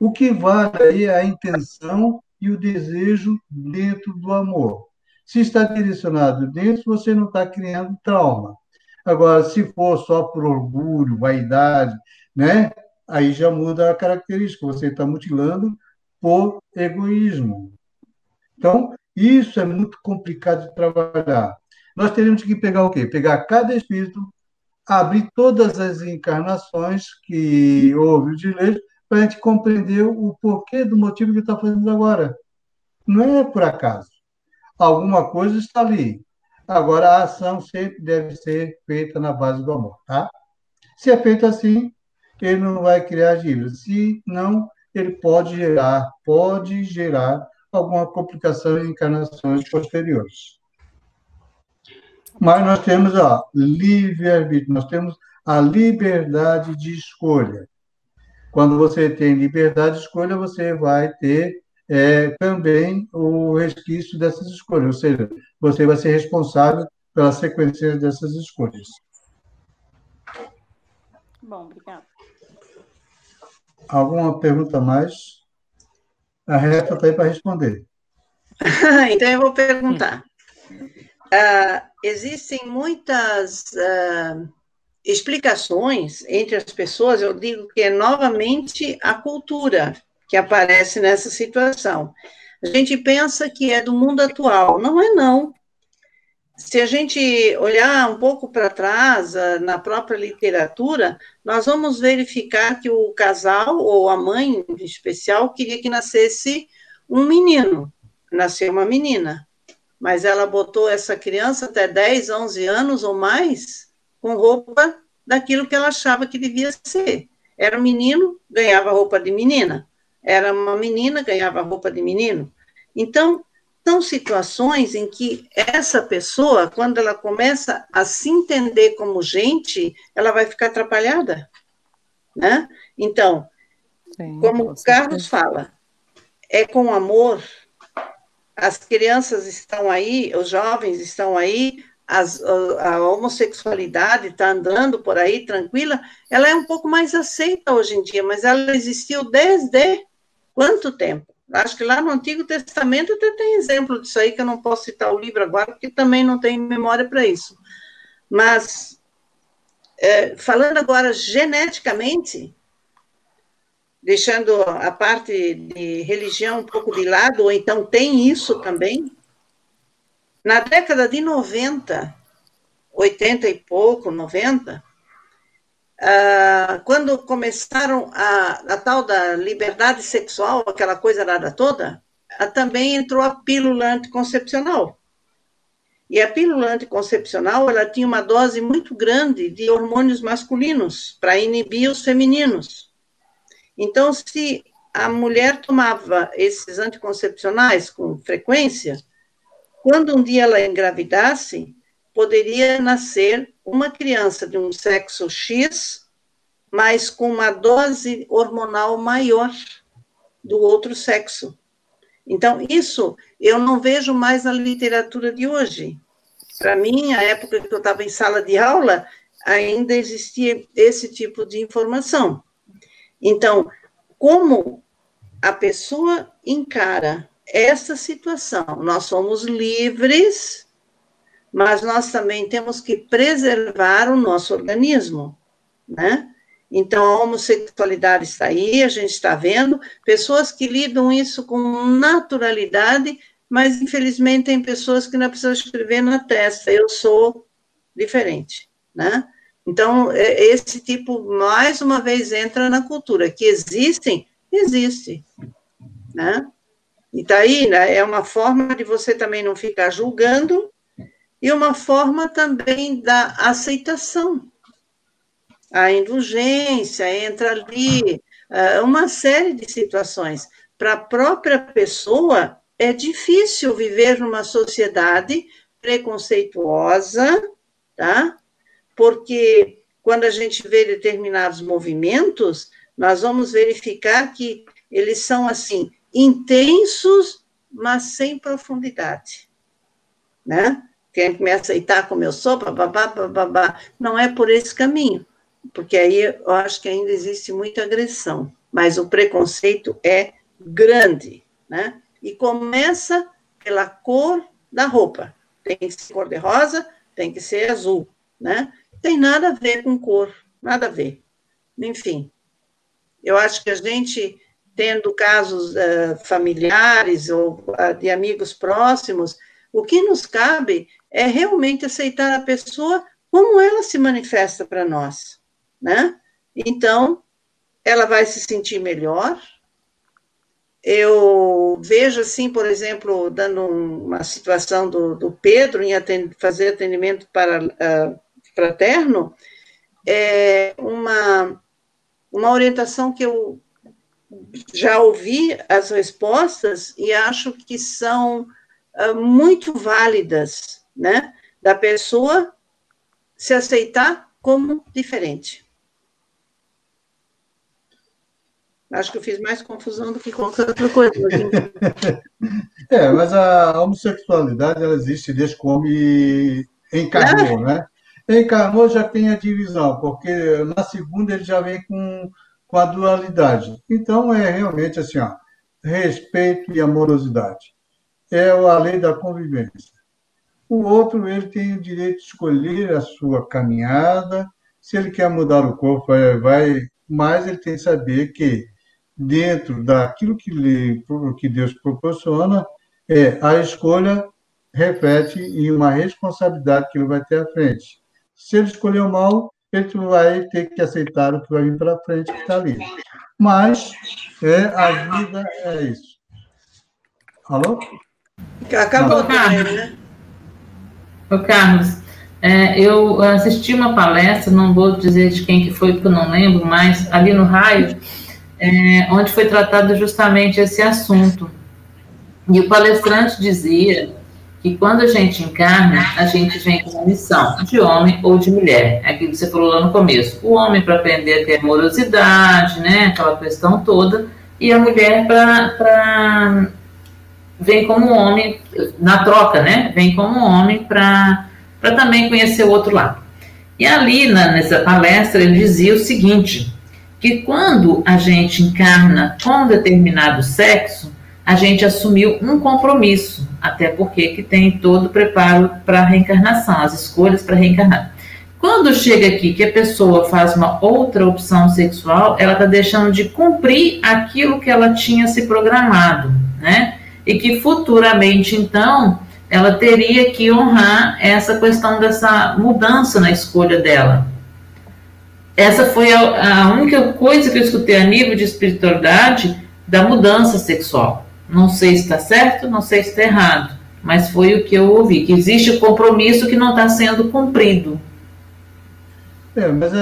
O que vale aí é a intenção e o desejo dentro do amor. Se está direcionado dentro, você não está criando trauma. Agora, se for só por orgulho, vaidade, né? Aí já muda a característica, você está mutilando por egoísmo. Então, isso é muito complicado de trabalhar. Nós teremos que pegar o quê? Pegar cada espírito, abrir todas as encarnações que houve de leis para a gente compreender o porquê do motivo que está fazendo agora. Não é por acaso. Alguma coisa está ali. Agora, a ação sempre deve ser feita na base do amor, tá? Se é feito assim, ele não vai criar dívidas. Se não, ele pode gerar alguma complicação em encarnações posteriores. Mas nós temos livre-arbítrio, nós temos a liberdade de escolha. Quando você tem liberdade de escolha, você vai ter também o resquício dessas escolhas, ou seja, você vai ser responsável pela sequência dessas escolhas. Bom, obrigado. Alguma pergunta mais? A Reta está aí para responder. Então eu vou perguntar. Existem muitas explicações entre as pessoas, eu digo que é novamente a cultura que aparece nessa situação. A gente pensa que é do mundo atual, não é não. Se a gente olhar um pouco para trás, na própria literatura, nós vamos verificar que o casal, ou a mãe em especial, queria que nascesse um menino, nasceu uma menina. Mas ela botou essa criança até 10, 11 anos ou mais com roupa daquilo que ela achava que devia ser. Era um menino, ganhava roupa de menina. Era uma menina, ganhava roupa de menino. Então, são situações em que essa pessoa, quando ela começa a se entender como gente, ela vai ficar atrapalhada, né? Então, sim, como o Carlos fala, é com amor. As crianças estão aí, os jovens estão aí, a homossexualidade está andando por aí tranquila, ela é um pouco mais aceita hoje em dia, mas ela existiu desde quanto tempo? Acho que lá no Antigo Testamento até tem exemplo disso aí, que eu não posso citar o livro agora, porque também não tenho memória para isso. Mas, falando agora geneticamente, deixando a parte de religião um pouco de lado, ou então tem isso também, na década de 90, 80 e pouco, 90, quando começaram a tal da liberdade sexual, aquela coisa nada toda, também entrou a pílula anticoncepcional. E a pílula anticoncepcional, ela tinha uma dose muito grande de hormônios masculinos para inibir os femininos. Então, se a mulher tomava esses anticoncepcionais com frequência, quando um dia ela engravidasse, poderia nascer uma criança de um sexo X, mas com uma dose hormonal maior do outro sexo. Então, isso eu não vejo mais na literatura de hoje. Para mim, a época que eu estava em sala de aula, ainda existia esse tipo de informação. Então, como a pessoa encara essa situação? Nós somos livres, mas nós também temos que preservar o nosso organismo, né? Então, a homossexualidade está aí, a gente está vendo, pessoas que lidam isso com naturalidade, mas, infelizmente, tem pessoas que não precisam escrever na testa, eu sou diferente, né? Então, esse tipo, mais uma vez, entra na cultura. Que existem, existe, né? E daí, né, é uma forma de você também não ficar julgando e uma forma também da aceitação. A indulgência entra ali, uma série de situações. Para a própria pessoa, é difícil viver numa sociedade preconceituosa, tá? Porque quando a gente vê determinados movimentos, nós vamos verificar que eles são, assim, intensos, mas sem profundidade, né? Tem que me aceitar como eu sou, bababá, bababá. Não é por esse caminho, porque aí eu acho que ainda existe muita agressão, mas o preconceito é grande, né? E começa pela cor da roupa. Tem que ser cor de rosa, tem que ser azul, né? Tem nada a ver com cor, nada a ver. Enfim, eu acho que a gente, tendo casos familiares ou de amigos próximos, o que nos cabe é realmente aceitar a pessoa como ela se manifesta para nós, né? Então, ela vai se sentir melhor. Eu vejo, assim, por exemplo, dando uma situação do Pedro em fazer atendimento para fraterno, uma orientação que eu já ouvi as respostas e acho que são muito válidas, né? Da pessoa se aceitar como diferente. Acho que eu fiz mais confusão do que qualquer outra coisa. Mas a homossexualidade, ela existe desde que o homem encarnou, né? Encarnou já tem a divisão, porque na segunda ele já vem com a dualidade. Então, é realmente assim, ó, respeito e amorosidade. É a lei da convivência. O outro, ele tem o direito de escolher a sua caminhada. Se ele quer mudar o corpo, mas ele tem que saber que, dentro daquilo que Deus proporciona, a escolha reflete em uma responsabilidade que ele vai ter à frente. Se ele escolher o mal, ele vai ter que aceitar o que vai vir para frente, que está ali. Mas a vida é isso. Alô? Acabou o Carlos, né? Ô, Carlos, eu assisti uma palestra, não vou dizer de quem que foi, porque eu não lembro, mas ali no Raio, onde foi tratado justamente esse assunto. E o palestrante dizia que quando a gente encarna, a gente vem com uma missão, de homem ou de mulher. É aquilo que você falou lá no começo. O homem para aprender a ter amorosidade, né, aquela questão toda, e a mulher para vem como homem, na troca, né, vem como homem para também conhecer o outro lado. E ali, nessa palestra, ele dizia o seguinte, que quando a gente encarna com determinado sexo, a gente assumiu um compromisso, até porque que tem todo o preparo para a reencarnação, as escolhas para reencarnar. Quando chega aqui que a pessoa faz uma outra opção sexual, ela está deixando de cumprir aquilo que ela tinha se programado, né? E que futuramente, então, ela teria que honrar essa questão dessa mudança na escolha dela. Essa foi a única coisa que eu escutei a nível de espiritualidade da mudança sexual. Não sei se está certo, não sei se está errado, mas foi o que eu ouvi, que existe um compromisso que não está sendo cumprido. É, mas é,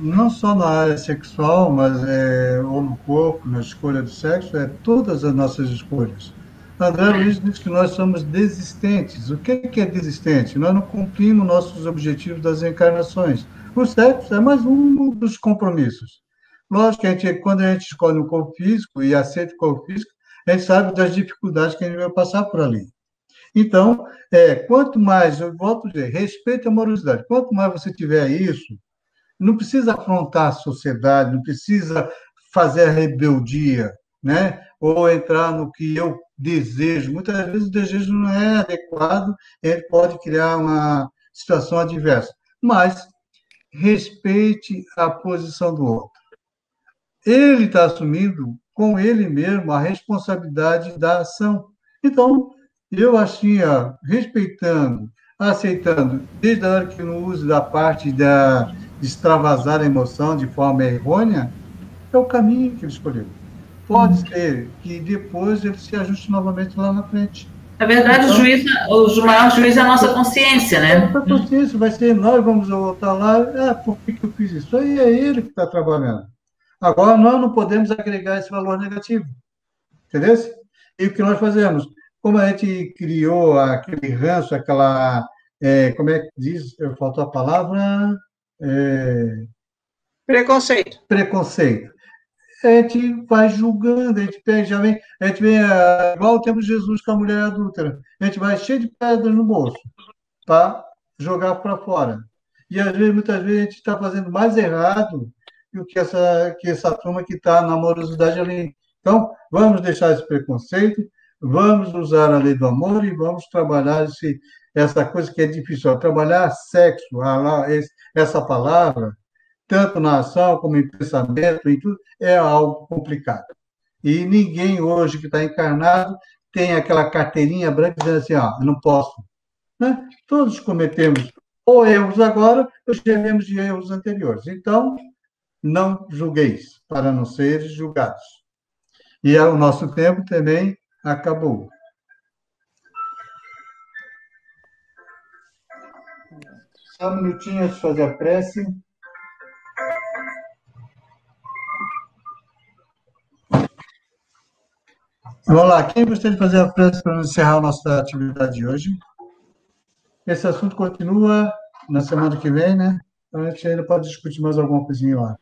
não só na área sexual, mas é, ou no corpo, na escolha do sexo, é todas as nossas escolhas. André Luiz diz que nós somos desistentes. O que é desistente? Nós não cumprimos nossos objetivos das encarnações. O sexo é mais um dos compromissos. Lógico que a gente, quando a gente escolhe um corpo físico e aceita o corpo físico, a gente sabe das dificuldades que a gente vai passar por ali. Então, quanto mais, eu volto a dizer, respeito e amorosidade, quanto mais você tiver isso, não precisa afrontar a sociedade, não precisa fazer a rebeldia, né? Ou entrar no que eu desejo. Muitas vezes o desejo não é adequado, ele pode criar uma situação adversa. Mas respeite a posição do outro. Ele está assumindo com ele mesmo a responsabilidade da ação. Então, eu assim, respeitando, aceitando, desde a hora que não uso da parte de extravasar a emoção de forma errônea, é o caminho que ele escolheu. Pode ser que depois ele se ajuste novamente lá na frente. Na verdade, então, o maior juiz é a nossa consciência, né? A nossa consciência vai ser nós, vamos voltar lá, por que eu fiz isso? Aí é ele que está trabalhando. Agora, nós não podemos agregar esse valor negativo, entendeu? E o que nós fazemos? Como a gente criou aquele ranço, aquela... como é que diz? Faltou a palavra... Preconceito. Preconceito. A gente vai julgando, a gente pega, a gente vem igual o tempo de Jesus com a mulher adúltera. A gente vai cheio de pedras no bolso para jogar para fora. E às vezes, muitas vezes, a gente está fazendo mais errado do que essa turma que está na amorosidade ali. Então, vamos deixar esse preconceito, vamos usar a lei do amor e vamos trabalhar essa coisa que é difícil. Trabalhar sexo, essa palavra, tanto na ação como em pensamento, em tudo, é algo complicado. E ninguém hoje que está encarnado tem aquela carteirinha branca dizendo assim, eu não posso. Né? Todos cometemos ou erros agora, ou chegamos de erros anteriores. Então, não julgueis, para não seres julgados. E o nosso tempo também acabou. Só um minutinho antes de fazer a prece. Vamos lá, quem gostaria de fazer a prece para encerrar a nossa atividade de hoje? Esse assunto continua na semana que vem, né? Então a gente ainda pode discutir mais alguma coisinha lá.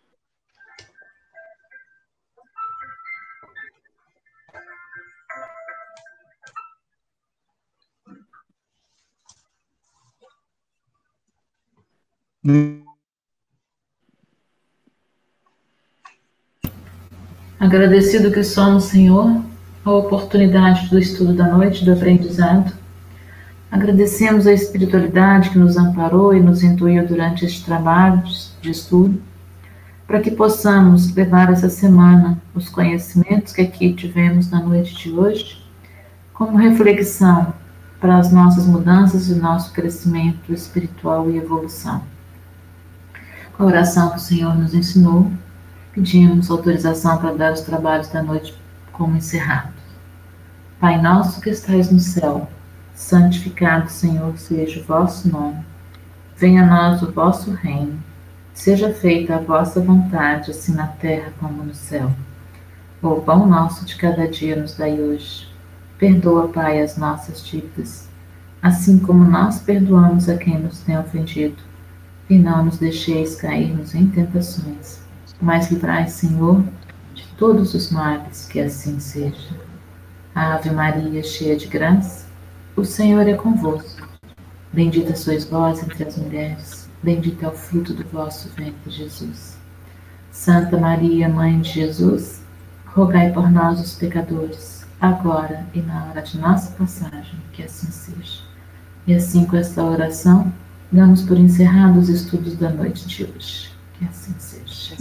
Agradecido que somos, Senhor, a oportunidade do estudo da noite, do aprendizado. Agradecemos a espiritualidade que nos amparou e nos intuiu durante este trabalho de estudo, para que possamos levar essa semana os conhecimentos que aqui tivemos na noite de hoje, como reflexão para as nossas mudanças e o nosso crescimento espiritual e evolução. Com a oração que o Senhor nos ensinou, pedimos autorização para dar os trabalhos da noite como encerrado. Pai nosso que estais no céu, santificado, Senhor, seja o vosso nome. Venha a nós o vosso reino. Seja feita a vossa vontade, assim na terra como no céu. O pão nosso de cada dia nos dai hoje. Perdoa, Pai, as nossas dívidas, assim como nós perdoamos a quem nos tem ofendido. E não nos deixeis cairmos em tentações, mas livrai, Senhor, de todos os males, que assim seja. Ave Maria, cheia de graça, o Senhor é convosco. Bendita sois vós entre as mulheres, bendito é o fruto do vosso ventre, Jesus. Santa Maria, Mãe de Jesus, rogai por nós, os pecadores, agora e na hora de nossa passagem, que assim seja. E assim, com esta oração, damos por encerrados os estudos da noite de hoje. Que assim seja.